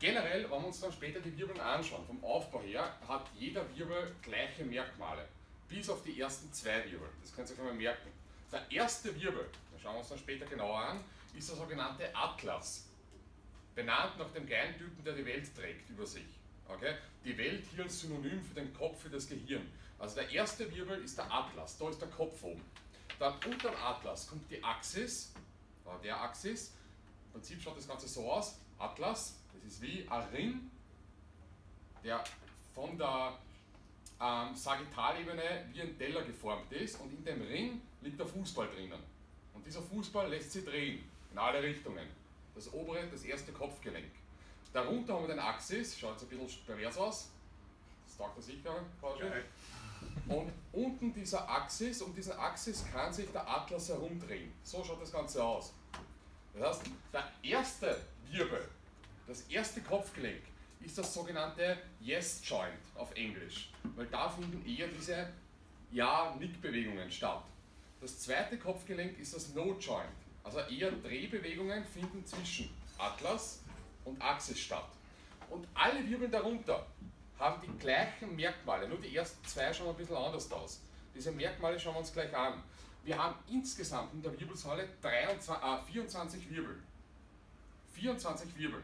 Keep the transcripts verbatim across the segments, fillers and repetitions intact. Generell, wenn wir uns dann später die Wirbeln anschauen, vom Aufbau her hat jeder Wirbel gleiche Merkmale, bis auf die ersten zwei Wirbel. Das könnt ihr euch einmal merken. Der erste Wirbel, da schauen wir uns dann später genauer an, ist der sogenannte Atlas, benannt nach dem Kleintypen, der die Welt trägt über sich. Okay? Die Welt hier als Synonym für den Kopf, für das Gehirn. Also der erste Wirbel ist der Atlas, da ist der Kopf oben. Dann unter dem Atlas kommt die Axis, der Axis, im Prinzip schaut das Ganze so aus, Atlas, das ist wie ein Ring, der von der ähm, Sagittalebene wie ein Teller geformt ist und in dem Ring liegt der Fußball drinnen. Und dieser Fußball lässt sich drehen, in alle Richtungen. Das obere, das erste Kopfgelenk. Darunter haben wir den Axis, schaut jetzt ein bisschen pervers aus, das taugt er sicher quasi. Und unten dieser Axis, um diesen Axis kann sich der Atlas herumdrehen. So schaut das Ganze aus. Das heißt, der erste Wirbel, das erste Kopfgelenk, ist das sogenannte Yes Joint auf Englisch, weil da finden eher diese Ja-Nick-Bewegungen statt. Das zweite Kopfgelenk ist das No Joint, also eher Drehbewegungen finden zwischen Atlas und Axis statt. Und alle Wirbel darunter haben die gleichen Merkmale, nur die ersten zwei schauen ein bisschen anders aus. Diese Merkmale schauen wir uns gleich an. Wir haben insgesamt in der Wirbelsäule vierundzwanzig Wirbel. vierundzwanzig Wirbel.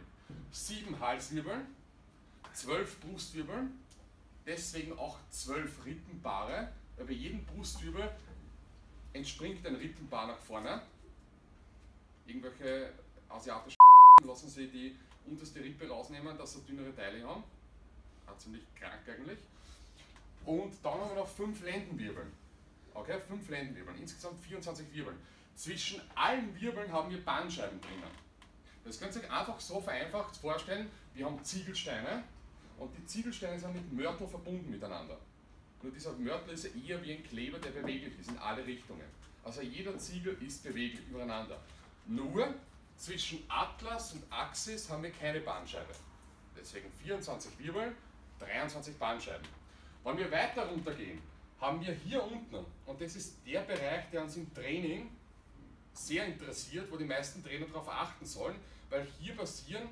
sieben Halswirbel, zwölf Brustwirbel, deswegen auch zwölf Rippenpaare. Bei jedem Brustwirbel entspringt ein Rippenpaar nach vorne. Irgendwelche asiatischen lassen sie die unterste Rippe rausnehmen, dass sie dünnere Teile haben. Hat ziemlich krank eigentlich. Und dann haben wir noch fünf Lendenwirbel. Okay, fünf Lendenwirbel, insgesamt vierundzwanzig Wirbel. Zwischen allen Wirbeln haben wir Bandscheiben drinnen. Das könnt ihr euch einfach so vereinfacht vorstellen, wir haben Ziegelsteine und die Ziegelsteine sind mit Mörtel verbunden miteinander. Nur dieser Mörtel ist eher wie ein Kleber, der beweglich ist in alle Richtungen. Also jeder Ziegel ist beweglich übereinander. Nur zwischen Atlas und Axis haben wir keine Bandscheibe. Deswegen vierundzwanzig Wirbel, dreiundzwanzig Bandscheiben. Wenn wir weiter runtergehen, haben wir hier unten, und das ist der Bereich, der uns im Training sehr interessiert, wo die meisten Trainer darauf achten sollen, weil hier passieren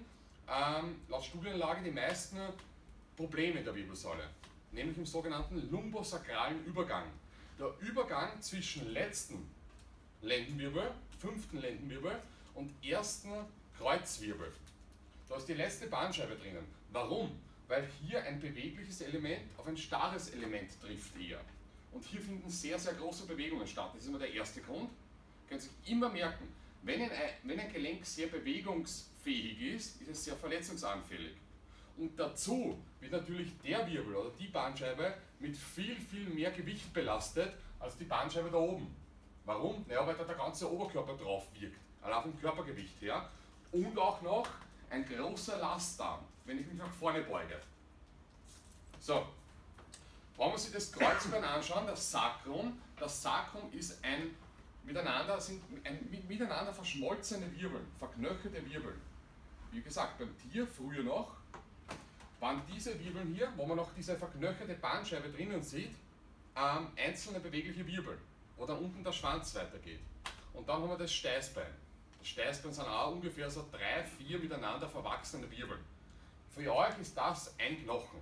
ähm, laut Studienlage die meisten Probleme der Wirbelsäule, nämlich im sogenannten lumbosakralen Übergang. Der Übergang zwischen letzten Lendenwirbel, fünften Lendenwirbel und ersten Kreuzwirbel. Da ist die letzte Bandscheibe drinnen. Warum? Weil hier ein bewegliches Element auf ein starres Element trifft eher. Und hier finden sehr, sehr große Bewegungen statt. Das ist immer der erste Grund. Ihr könnt euch immer merken, wenn ein, wenn ein Gelenk sehr bewegungsfähig ist, ist es sehr verletzungsanfällig. Und dazu wird natürlich der Wirbel oder die Bandscheibe mit viel, viel mehr Gewicht belastet als die Bandscheibe da oben. Warum? Naja, weil da der ganze Oberkörper drauf wirkt, allein vom Körpergewicht her. Und auch noch ein großer Lastdarm, wenn ich mich nach vorne beuge. So, wenn wir uns das Kreuzbein anschauen, das Sacrum, das Sacrum ist ein miteinander, sind ein, miteinander verschmolzene Wirbel, verknöcherte Wirbel. Wie gesagt, beim Tier früher noch, waren diese Wirbeln hier, wo man noch diese verknöcherte Bandscheibe drinnen sieht, ähm, einzelne bewegliche Wirbel, wo dann unten der Schwanz weitergeht. Und dann haben wir das Steißbein. Das Steißbein sind auch ungefähr so drei, vier miteinander verwachsene Wirbel. Für euch ist das ein Knochen.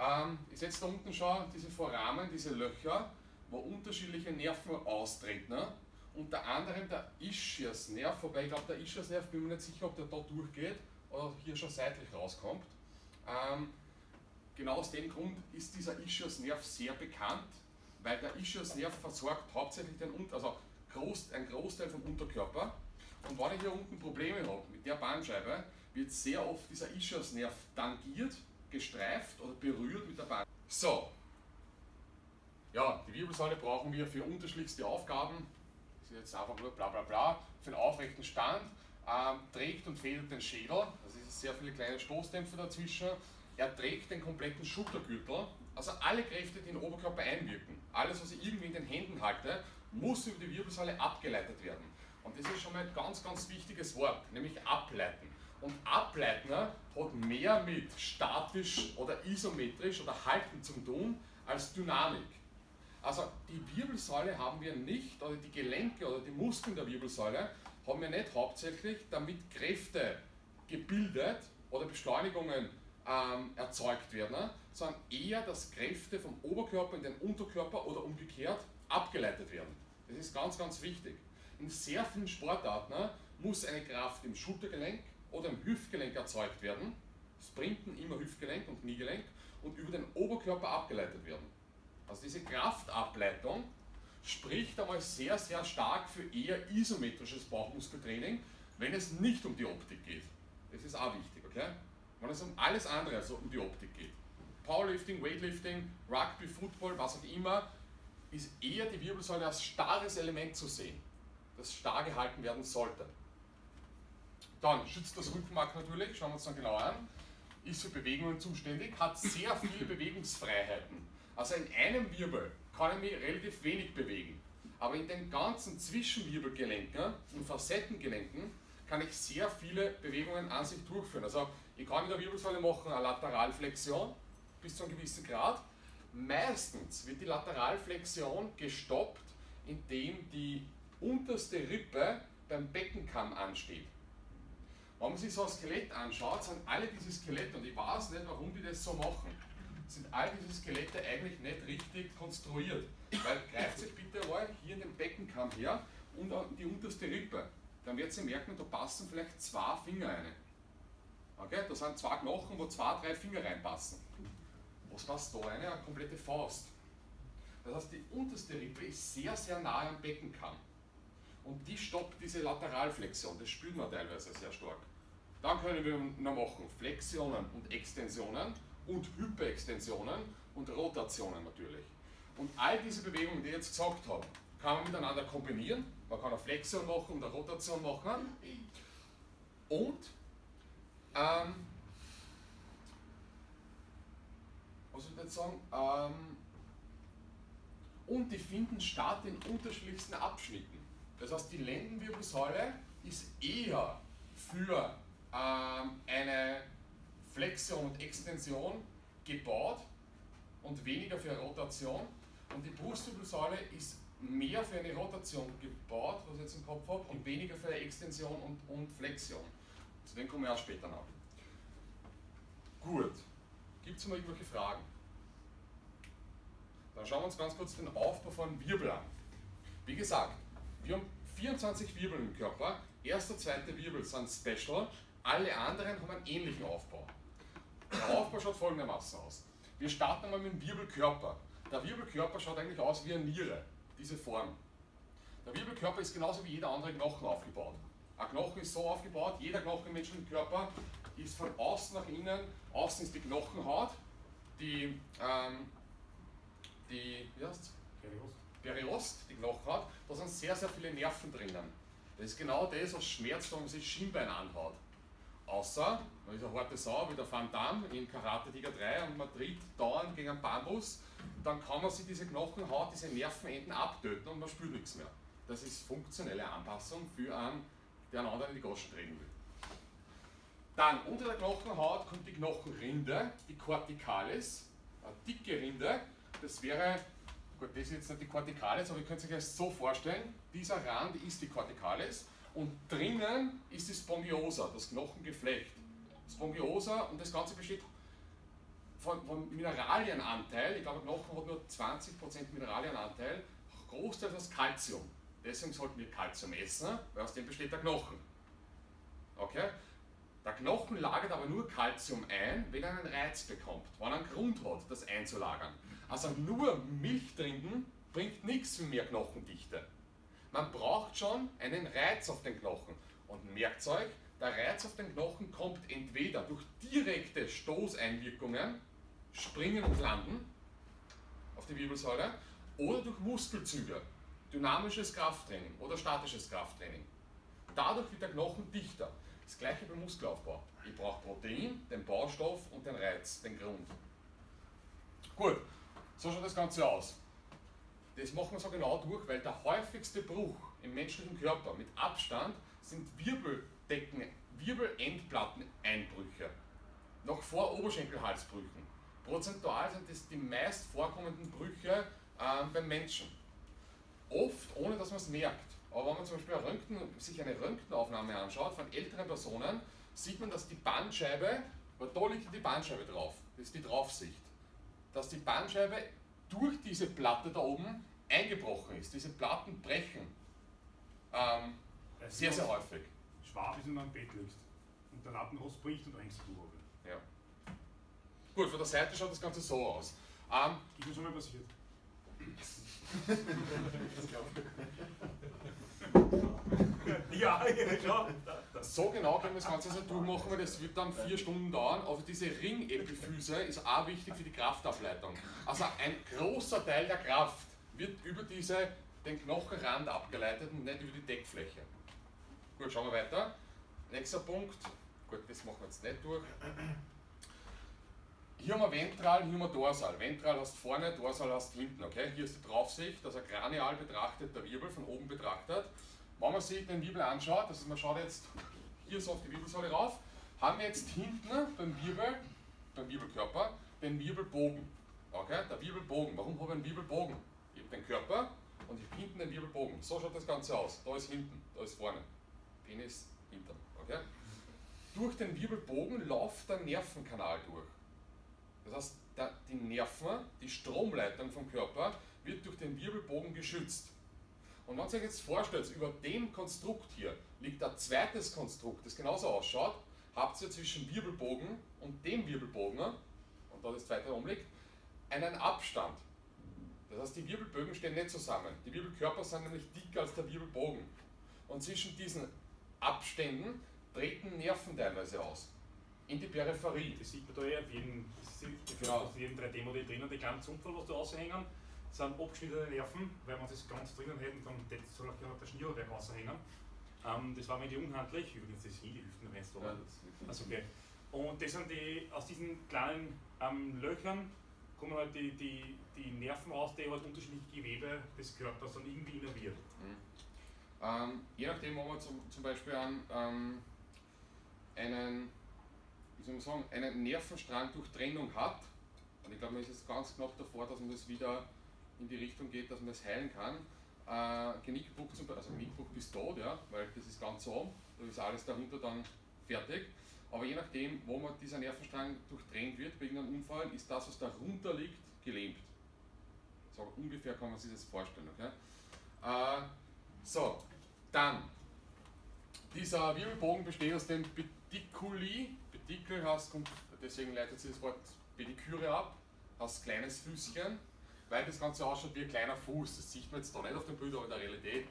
Ähm, ich setze da unten schon diese Foramen, diese Löcher, wo unterschiedliche Nerven austreten. Ne? Unter anderem der Ischiasnerv, wobei ich glaube, der Ischiasnerv, bin mir nicht sicher, ob der da durchgeht oder hier schon seitlich rauskommt. Ähm, genau aus dem Grund ist dieser Ischiasnerv sehr bekannt, weil der Ischiasnerv versorgt hauptsächlich den Unter, also groß, ein Großteil vom Unterkörper. Und wenn ich hier unten Probleme habe mit der Bandscheibe, wird sehr oft dieser Ischiasnerv tangiert, gestreift oder berührt mit der Bandscheibe. So. Ja, die Wirbelsäule brauchen wir für unterschiedlichste Aufgaben. Das ist jetzt einfach nur bla bla bla. Für den aufrechten Stand, ähm, trägt und federt den Schädel, also es sind sehr viele kleine Stoßdämpfe dazwischen. Er trägt den kompletten Schultergürtel, also alle Kräfte, die in den Oberkörper einwirken. Alles, was ich irgendwie in den Händen halte, muss über die Wirbelsäule abgeleitet werden. Und das ist schon mal ein ganz, ganz wichtiges Wort, nämlich ableiten. Und ableiten hat mehr mit statisch oder isometrisch oder halten zu tun als Dynamik. Also die Wirbelsäule haben wir nicht, oder die Gelenke oder die Muskeln der Wirbelsäule haben wir nicht hauptsächlich, damit Kräfte gebildet oder Beschleunigungen ähm, erzeugt werden, sondern eher, dass Kräfte vom Oberkörper in den Unterkörper oder umgekehrt abgeleitet werden. Das ist ganz, ganz wichtig. In sehr vielen Sportarten muss eine Kraft im Schultergelenk oder im Hüftgelenk erzeugt werden. Sprinten immer Hüftgelenk und Kniegelenk und über den Oberkörper abgeleitet werden. Also diese Kraftableitung spricht einmal sehr, sehr stark für eher isometrisches Bauchmuskeltraining, wenn es nicht um die Optik geht. Das ist auch wichtig, okay? Wenn es um alles andere, also um die Optik geht. Powerlifting, Weightlifting, Rugby, Football, was auch immer, ist eher die Wirbelsäule als starres Element zu sehen, das starr gehalten werden sollte. Dann schützt das Rückenmark natürlich, schauen wir uns dann genau an, ist für Bewegungen zuständig, hat sehr viele Bewegungsfreiheiten. Also in einem Wirbel kann ich mich relativ wenig bewegen, aber in den ganzen Zwischenwirbelgelenken und Facettengelenken kann ich sehr viele Bewegungen an sich durchführen. Also ich kann in der Wirbelsäule machen eine Lateralflexion bis zu einem gewissen Grad. Meistens wird die Lateralflexion gestoppt, indem die unterste Rippe beim Beckenkamm ansteht. Wenn man sich so ein Skelett anschaut, sind alle diese Skelette, und ich weiß nicht, warum die das so machen, sind all diese Skelette eigentlich nicht richtig konstruiert. Weil greift sich bitte mal hier in den Beckenkamm her und an die unterste Rippe. Dann werdet ihr merken, da passen vielleicht zwei Finger rein. Okay? Da sind zwei Knochen, wo zwei, drei Finger reinpassen. Was passt da rein? Eine komplette Faust. Das heißt, die unterste Rippe ist sehr, sehr nahe am Beckenkamm. Und die stoppt diese Lateralflexion. Das spürt man teilweise sehr stark. Dann können wir noch machen Flexionen und Extensionen und Hyperextensionen und Rotationen natürlich. Und all diese Bewegungen, die ich jetzt gesagt habe, kann man miteinander kombinieren. Man kann eine Flexion machen und eine Rotation machen. Und ähm, was soll ich jetzt sagen? Ähm, und die finden statt in unterschiedlichsten Abschnitten. Das heißt, die Lendenwirbelsäule ist eher für ähm, eine Flexion und Extension gebaut und weniger für eine Rotation. Und die Brustwirbelsäule ist mehr für eine Rotation gebaut, was ich jetzt im Kopf habe, und weniger für eine Extension und, und Flexion. Zu dem kommen wir auch später noch. Gut, gibt es noch irgendwelche Fragen? Dann schauen wir uns ganz kurz den Aufbau von Wirbel an. Wie gesagt, wir haben vierundzwanzig Wirbel im Körper. Erster, zweiter Wirbel sind special. Alle anderen haben einen ähnlichen Aufbau. Der Aufbau schaut folgendermaßen aus. Wir starten einmal mit dem Wirbelkörper. Der Wirbelkörper schaut eigentlich aus wie eine Niere, diese Form. Der Wirbelkörper ist genauso wie jeder andere Knochen aufgebaut. Ein Knochen ist so aufgebaut, jeder Knochen im menschlichen Körper ist von außen nach innen. Außen ist die Knochenhaut, die, ähm, die wie heißt's? Periost. Periost, die Knochenhaut, da sind sehr, sehr viele Nerven drinnen. Das ist genau das, was schmerzt, wenn man sich Schienbein anhaut. Außer, man ist eine harte Sau, wie der Van Damme in Karate Tiger drei und man tritt dauernd gegen einen Bambus, dann kann man sich diese Knochenhaut, diese Nervenenden abtöten und man spürt nichts mehr. Das ist funktionelle Anpassung für einen, der einen anderen in die Goschen treten will. Dann, unter der Knochenhaut kommt die Knochenrinde, die Corticalis, eine dicke Rinde, das wäre, gut, das ist jetzt nicht die Corticalis, aber ihr könnt euch das so vorstellen, dieser Rand ist die Corticalis. Und drinnen ist die Spongiosa, das Knochengeflecht. Spongiosa, und das Ganze besteht von, von Mineralienanteil. Ich glaube, Knochen hat nur zwanzig Prozent Mineralienanteil, großteils aus Kalzium. Deswegen sollten wir Kalzium essen, weil aus dem besteht der Knochen. Okay? Der Knochen lagert aber nur Kalzium ein, wenn er einen Reiz bekommt, wenn er einen Grund hat, das einzulagern. Also nur Milch trinken bringt nichts für mehr Knochendichte. Man braucht schon einen Reiz auf den Knochen. Und merkt euch, der Reiz auf den Knochen kommt entweder durch direkte Stoßeinwirkungen, Springen und Landen auf die Wirbelsäule, oder durch Muskelzüge, dynamisches Krafttraining oder statisches Krafttraining. Dadurch wird der Knochen dichter. Das gleiche beim Muskelaufbau. Ich brauche Protein, den Baustoff und den Reiz, den Grund. Gut, so schaut das Ganze aus. Das machen wir so genau durch, weil der häufigste Bruch im menschlichen Körper mit Abstand sind Wirbeldecken, Wirbelendplatteneinbrüche, noch vor Oberschenkelhalsbrüchen. Prozentual sind das die meist vorkommenden Brüche äh, beim Menschen. Oft ohne, dass man es merkt. Aber wenn man zum Beispiel eine Röntgen, sich eine Röntgenaufnahme anschaut von älteren Personen, sieht man, dass die Bandscheibe, weil da liegt die Bandscheibe drauf, das ist die Draufsicht, dass die Bandscheibe durch diese Platte da oben eingebrochen ist. Diese Platten brechen ähm, sehr, sehr häufig. Schwab ist, wenn du am Bett liegst und der Lattenrost bricht und rennst du runter. Ja. Gut, von der Seite schaut das Ganze so aus. Ähm, ich bin schon mal passiert. Ja, genau. So genau können wir das Ganze nicht durchmachen, weil das wird dann vier Stunden dauern. Aber diese Ringepiphyse ist auch wichtig für die Kraftableitung. Also ein großer Teil der Kraft wird über diese, den Knochenrand abgeleitet und nicht über die Deckfläche. Gut, schauen wir weiter. Nächster Punkt. Gut, das machen wir jetzt nicht durch. Hier haben wir Ventral, hier haben wir Dorsal. Ventral hast vorne, Dorsal hast hinten. Okay? Hier ist die Draufsicht, also kranial betrachtet der Wirbel, von oben betrachtet. Wenn man sich den Wirbel anschaut, also man schaut jetzt hier so auf die Wirbelsäule rauf, haben wir jetzt hinten beim Wirbel, beim Wirbelkörper, den Wirbelbogen. Okay? Der Wirbelbogen. Warum habe ich einen Wirbelbogen? Ich habe den Körper und ich habe hinten den Wirbelbogen. So schaut das Ganze aus. Da ist hinten, da ist vorne. Penis hinten. Okay? Durch den Wirbelbogen läuft der Nervenkanal durch. Das heißt, die Nerven, die Stromleitung vom Körper, wird durch den Wirbelbogen geschützt. Und wenn ihr euch jetzt vorstellt, über dem Konstrukt hier liegt ein zweites Konstrukt, das genauso ausschaut, habt ihr zwischen Wirbelbogen und dem Wirbelbogen, und da das zweite umliegt, einen Abstand. Das heißt, die Wirbelbögen stehen nicht zusammen. Die Wirbelkörper sind nämlich dicker als der Wirbelbogen. Und zwischen diesen Abständen treten Nerven teilweise aus. In die Peripherie. Das sieht man da ja auf jedem, genau. jedem drei D Modell drinnen. Die kleinen Zumpferl, was da raushängen, sind abgeschnittene Nerven, weil man das ganz drinnen hätten, dann soll auch noch der Schnürl raushängen. Ähm, das war mir die unhandlich, übrigens das sind die Hüften, wenn es da ja, also, okay. Und das sind die, aus diesen kleinen ähm, Löchern kommen halt die, die, die Nerven raus, die halt unterschiedliche Gewebe des Körpers dann irgendwie innerviert. Mhm. Ähm, je nachdem, wo man zum, zum Beispiel an, ähm, einen Wie soll man sagen, einen Nervenstrang durch Trennung hat, und ich glaube, man ist jetzt ganz knapp davor, dass man das wieder in die Richtung geht, dass man das heilen kann. Äh, Genickbruch zum Beispiel, also Genickbruch bis tot, ja, weil das ist ganz so, da ist alles darunter dann fertig. Aber je nachdem, wo man dieser Nervenstrang durchtrennt wird, wegen einem Unfall, ist das, was darunter liegt, gelähmt. So ungefähr kann man sich das vorstellen. Okay? Äh, so, dann, dieser Wirbelbogen besteht aus dem Pediculi. Pedikel heißt, deswegen leitet sich das Wort Pediküre ab, heißt kleines Füßchen, weil das Ganze ausschaut wie ein kleiner Fuß. Das sieht man jetzt da nicht auf dem Bild, aber in der Realität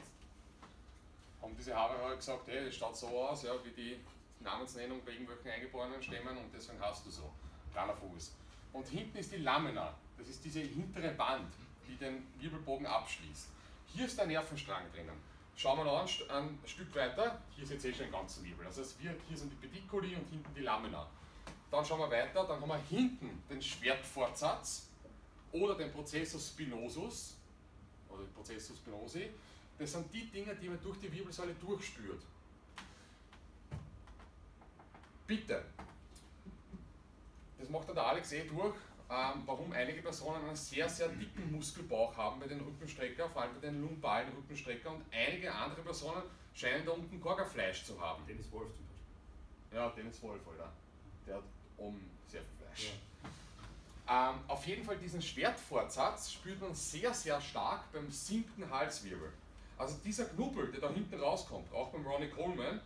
haben diese Haare halt gesagt, hey, das schaut so aus, ja, wie die Namensnennung bei irgendwelchen Eingeborenen stemmen, und deswegen hast du so, kleiner Fuß. Und hinten ist die Lamina, das ist diese hintere Wand, die den Wirbelbogen abschließt. Hier ist der Nervenstrang drinnen. Schauen wir noch ein, ein Stück weiter, hier ist jetzt eh schon ein ganzer Wirbel, also wir, hier sind die Pediculi und hinten die Lamina. Dann schauen wir weiter, dann haben wir hinten den Schwertfortsatz oder den Prozessus Spinosus oder den Prozessus Spinosi. Das sind die Dinge, die man durch die Wirbelsäule durchspürt. Bitte, das macht dann der Alex eh durch, ähm, warum einige Personen einen sehr, sehr dicken Muskelbauch haben bei den Rückenstrecker, vor allem bei den lumbalen Rückenstrecker, und einige andere Personen scheinen da unten Gorgerfleisch zu haben. Dennis Wolf zum Beispiel. Ja, Dennis Wolf, Alter. Der hat oben sehr viel Fleisch. Ja. Ähm, auf jeden Fall diesen Schwertfortsatz spürt man sehr, sehr stark beim siebten Halswirbel. Also dieser Knubbel, der da hinten rauskommt, auch beim Ronnie Coleman,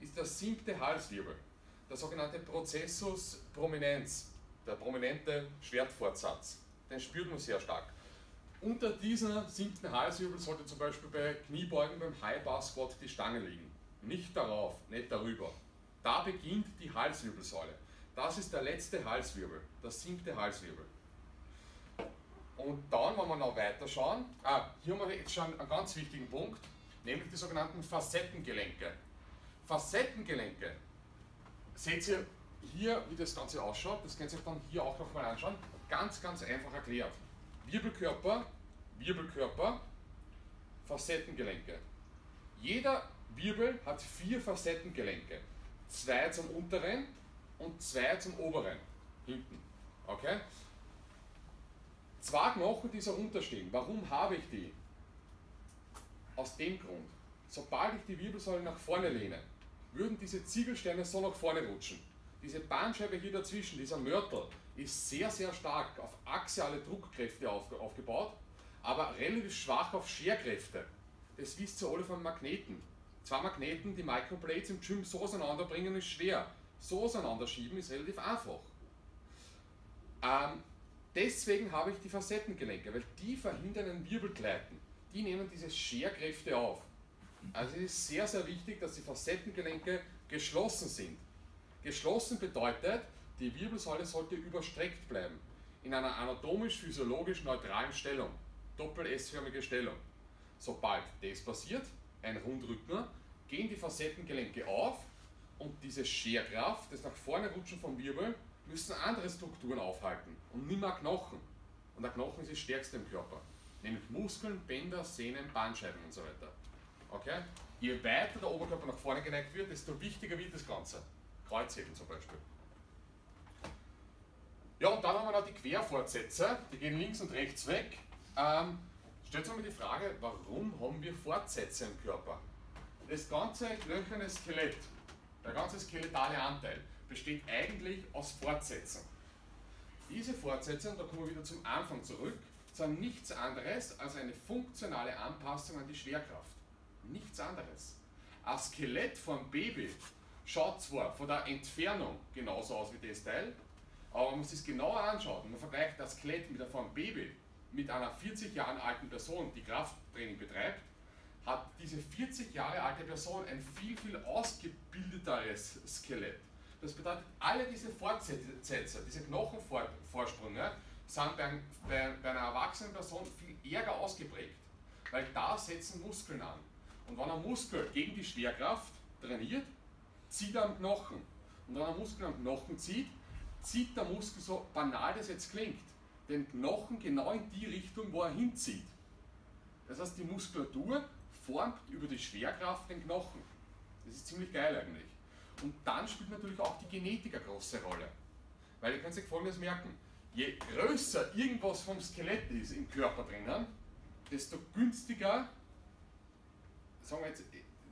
ist der siebte Halswirbel. Der sogenannte Prozessus Prominens. Der prominente Schwertfortsatz, den spürt man sehr stark. Unter diesem siebten Halswirbel sollte zum Beispiel bei Kniebeugen beim High-Bar-Squat die Stange liegen. Nicht darauf, nicht darüber. Da beginnt die Halswirbelsäule. Das ist der letzte Halswirbel, der siebte Halswirbel. Und dann, wenn wir noch weiter schauen, ah, hier haben wir jetzt schon einen ganz wichtigen Punkt, nämlich die sogenannten Facettengelenke. Facettengelenke, seht ihr hier, wie das Ganze ausschaut, das könnt ihr euch dann hier auch nochmal anschauen, ganz, ganz einfach erklärt. Wirbelkörper, Wirbelkörper, Facettengelenke. Jeder Wirbel hat vier Facettengelenke. Zwei zum unteren und zwei zum oberen, hinten. Okay? Zwei Knochen, die so runterstehen. Warum habe ich die? Aus dem Grund, sobald ich die Wirbelsäule nach vorne lehne, würden diese Ziegelsteine so nach vorne rutschen. Diese Bandscheibe hier dazwischen, dieser Mörtel, ist sehr, sehr stark auf axiale Druckkräfte aufgebaut, aber relativ schwach auf Scherkräfte. Das wisst ihr alle von Magneten. Zwei Magneten, die Microplates im Gym so auseinanderbringen, ist schwer. So auseinanderschieben ist relativ einfach. Ähm, deswegen habe ich die Facettengelenke, weil die verhindern ein Wirbelgleiten. Die nehmen diese Scherkräfte auf. Also es ist sehr, sehr wichtig, dass die Facettengelenke geschlossen sind. Geschlossen bedeutet, die Wirbelsäule sollte überstreckt bleiben. In einer anatomisch-physiologisch neutralen Stellung. Doppel-S-förmige Stellung. Sobald das passiert, ein Rundrücken, gehen die Facettengelenke auf und diese Scherkraft, das nach vorne Rutschen vom Wirbel, müssen andere Strukturen aufhalten und nicht mehr Knochen. Und der Knochen ist das Stärkste im Körper, nämlich Muskeln, Bänder, Sehnen, Bandscheiben und so weiter. Okay? Je weiter der Oberkörper nach vorne geneigt wird, desto wichtiger wird das Ganze. Kreuzheben zum Beispiel. Ja, und dann haben wir noch die Querfortsätze, die gehen links und rechts weg. Ähm, Stellt euch mal die Frage, warum haben wir Fortsätze im Körper? Das ganze knöcherne Skelett, der ganze skeletale Anteil, besteht eigentlich aus Fortsätzen. Diese Fortsätze, und da kommen wir wieder zum Anfang zurück, sind nichts anderes als eine funktionale Anpassung an die Schwerkraft. Nichts anderes. Ein Skelett vom Baby schaut zwar von der Entfernung genauso aus wie das Teil, aber man muss es genauer anschauen und man vergleicht das Skelett mit der vom Baby, mit einer vierzig Jahre alten Person, die Krafttraining betreibt, hat diese vierzig Jahre alte Person ein viel, viel ausgebildeteres Skelett. Das bedeutet, alle diese Fortsätze, diese Knochenvorsprünge, sind bei, bei, bei einer erwachsenen Person viel ärger ausgeprägt, weil da setzen Muskeln an. Und wenn ein Muskel gegen die Schwerkraft trainiert, zieht er am Knochen. Und wenn ein Muskel am Knochen zieht, zieht der Muskel, so banal das jetzt klingt, den Knochen genau in die Richtung, wo er hinzieht. Das heißt, die Muskulatur formt über die Schwerkraft den Knochen. Das ist ziemlich geil eigentlich. Und dann spielt natürlich auch die Genetik eine große Rolle. Weil ihr könnt euch Folgendes merken, je größer irgendwas vom Skelett ist im Körper drinnen, desto günstiger, sagen wir jetzt,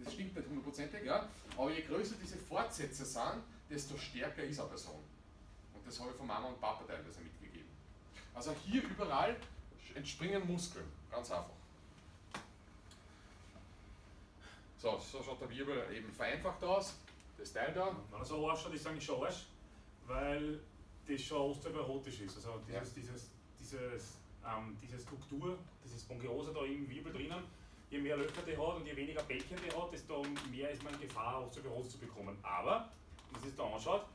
das stimmt nicht hundertprozentig, ja, aber je größer diese Fortsätze sind, desto stärker ist eine Person. Und das habe ich von Mama und Papa teilweise mitgegeben. Also hier überall entspringen Muskeln, ganz einfach. So, so schaut der Wirbel eben vereinfacht aus, das Teil da. Wenn er so ausschaut, ich sage schon Arsch, weil das schon osteoporotisch ist. Also dieses, ja. dieses, dieses, ähm, diese Struktur, diese Spongiosa da im Wirbel drinnen, je mehr Löcher die hat und je weniger Bäckchen die hat, desto mehr ist man in Gefahr, Osteoporose zu bekommen. Aber, wenn man es da anschaut,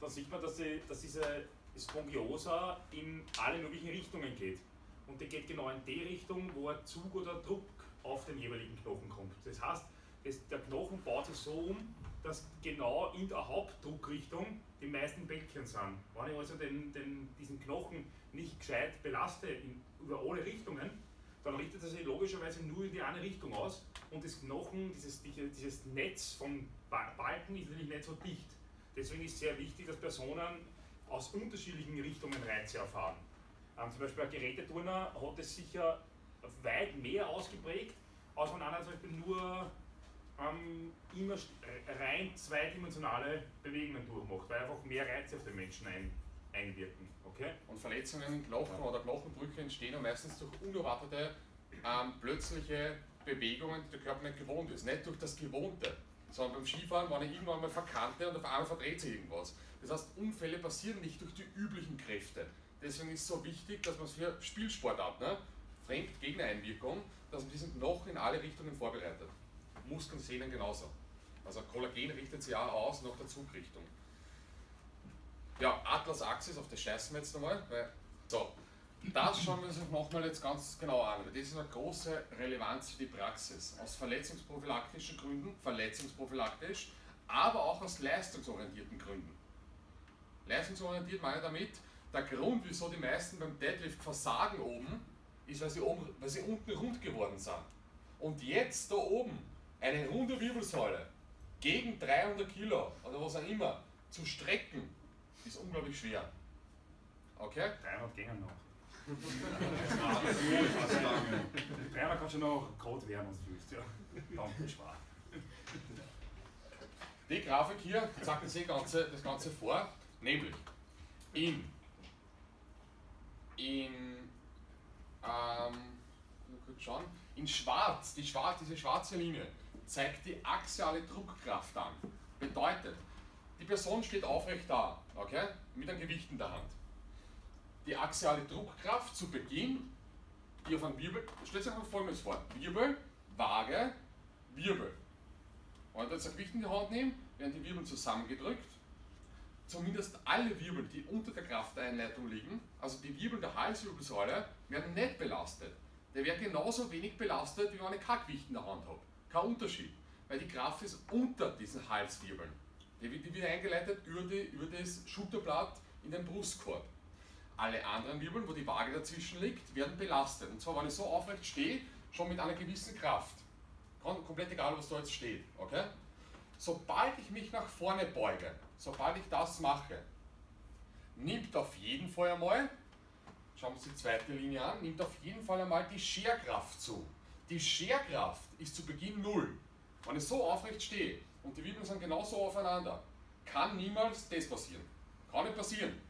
dann sieht man, dass, die, dass diese Spongiosa in alle möglichen Richtungen geht. Und die geht genau in die Richtung, wo ein Zug oder Druck auf den jeweiligen Knochen kommt. Das heißt, das, der Knochen baut sich so um, dass genau in der Hauptdruckrichtung die meisten Bäckchen sind. Wenn ich also den, den, diesen Knochen nicht gescheit belaste in, über alle Richtungen, dann richtet er sich logischerweise nur in die eine Richtung aus und das Knochen, dieses, dieses Netz von Balken ist natürlich nicht so dicht. Deswegen ist es sehr wichtig, dass Personen aus unterschiedlichen Richtungen Reize erfahren. Ähm, zum Beispiel ein Geräteturner hat es sicher weit mehr ausgeprägt, als wenn einer zum Beispiel nur ähm, immer rein zweidimensionale Bewegungen durchmacht, weil einfach mehr Reize auf den Menschen ein, einwirken. Okay? Und Verletzungen in Knochen oder Knochenbrüche entstehen ja meistens durch unerwartete, ähm, plötzliche Bewegungen, die der Körper nicht gewohnt ist, nicht durch das Gewohnte. Sondern beim Skifahren, wenn ich irgendwann mal verkannte und auf einmal verdreht sich irgendwas. Das heißt, Unfälle passieren nicht durch die üblichen Kräfte. Deswegen ist es so wichtig, dass man für Spielsport hat, ne? Fremd-Gegner-Einwirkung, dass man diesen Knochen in alle Richtungen vorbereitet. Muskeln, Sehnen genauso. Also Kollagen richtet sich auch aus nach der Zugrichtung. Ja, Atlas, Axis, auf das scheißen wir jetzt nochmal. Weil, so, das schauen wir uns nochmal jetzt ganz genau an. Das ist eine große Relevanz für die Praxis. Aus verletzungsprophylaktischen Gründen, verletzungsprophylaktisch, aber auch aus leistungsorientierten Gründen. Leistungsorientiert meine ich damit, der Grund, wieso die meisten beim Deadlift versagen oben, ist, weil sie, oben, weil sie unten rund geworden sind. Und jetzt da oben eine runde Wirbelsäule gegen dreihundert Kilo oder was auch immer zu strecken, ist unglaublich schwer. Okay? dreihundert gehen noch. Trainer kann schon noch Code werden, was du willst, ja. Danke, schwach. Die Grafik hier zeigt das Ganze, das Ganze vor, nämlich in, in, ähm, schauen, in schwarz, die schwarz, diese schwarze Linie zeigt die axiale Druckkraft an. Bedeutet, die Person steht aufrecht da, okay, mit einem Gewicht in der Hand. Die axiale Druckkraft zu Beginn, die auf einen Wirbel, stellt sich einfach Folgendes vor, Wirbel, Waage, Wirbel. Und jetzt das Gewicht in die Hand nehmen, werden die Wirbel zusammengedrückt. Zumindest alle Wirbel, die unter der Krafteinleitung liegen, also die Wirbel der Halswirbelsäule, werden nicht belastet. Der wird genauso wenig belastet, wie wenn ich kein Gewicht in der Hand habe. Kein Unterschied, weil die Kraft ist unter diesen Halswirbeln. Die wird wieder eingeleitet über, die, über das Schulterblatt in den Brustkorb. Alle anderen Wirbel, wo die Waage dazwischen liegt, werden belastet. Und zwar, wenn ich so aufrecht stehe, schon mit einer gewissen Kraft. Komplett egal, was da jetzt steht. Okay? Sobald ich mich nach vorne beuge, sobald ich das mache, nimmt auf jeden Fall einmal, schauen wir uns die zweite Linie an, nimmt auf jeden Fall einmal die Scherkraft zu. Die Scherkraft ist zu Beginn null. Wenn ich so aufrecht stehe und die Wirbel sind genauso aufeinander, kann niemals das passieren. Kann nicht passieren.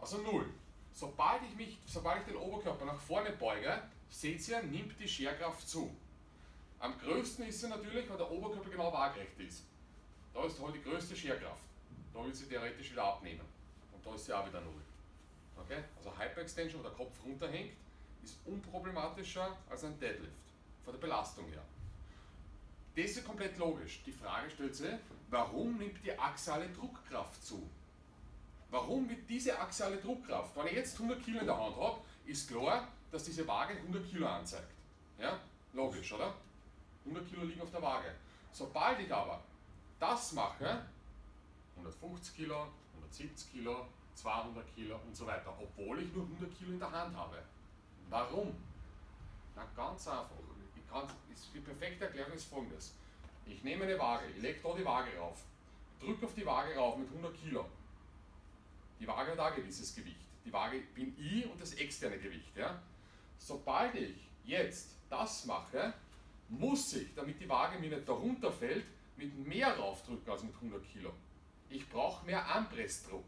Also null. Sobald ich mich, sobald ich den Oberkörper nach vorne beuge, seht ihr, nimmt die Scherkraft zu. Am größten ist sie natürlich, wenn der Oberkörper genau waagrecht ist. Da ist halt die größte Scherkraft. Da will sie theoretisch wieder abnehmen. Und da ist sie auch wieder null. Okay? Also Hyperextension, wo der Kopf runterhängt, ist unproblematischer als ein Deadlift. Von der Belastung her. Das ist komplett logisch. Die Frage stellt sich, warum nimmt die axiale Druckkraft zu? Warum wird diese axiale Druckkraft, wenn ich jetzt hundert Kilo in der Hand habe, ist klar, dass diese Waage hundert Kilo anzeigt. Ja? Logisch, oder? hundert Kilo liegen auf der Waage. Sobald ich aber das mache, hundertfünfzig Kilo, hundertsiebzig Kilo, zweihundert Kilo und so weiter, obwohl ich nur hundert Kilo in der Hand habe. Warum? Na ganz einfach. Ich kann, die perfekte Erklärung ist folgendes. Ich nehme eine Waage, ich lege da die Waage rauf, drücke auf die Waage rauf mit hundert Kilo. Die Waage hat auch gewisses Gewicht. Die Waage bin ich und das externe Gewicht. Ja? Sobald ich jetzt das mache, muss ich, damit die Waage mir nicht darunter fällt, mit mehr raufdrücken als mit hundert Kilo. Ich brauche mehr Anpressdruck.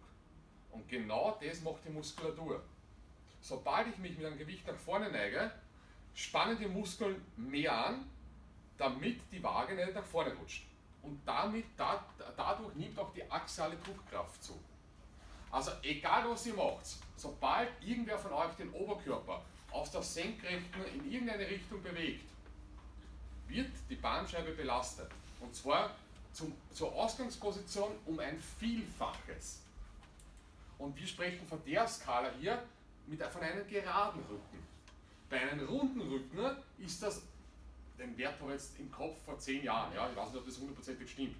Und genau das macht die Muskulatur. Sobald ich mich mit einem Gewicht nach vorne neige, spannen die Muskeln mehr an, damit die Waage nicht nach vorne rutscht. Und damit, da, dadurch nimmt auch die axiale Druckkraft zu. Also egal was ihr macht, sobald irgendwer von euch den Oberkörper aus der Senkrechten in irgendeine Richtung bewegt, wird die Bandscheibe belastet. Und zwar zum, zur Ausgangsposition um ein Vielfaches. Und wir sprechen von der Skala hier mit, von einem geraden Rücken. Bei einem runden Rücken ist das, den Wert habe ich jetzt im Kopf vor zehn Jahren, ja, ich weiß nicht, ob das hundertprozentig stimmt.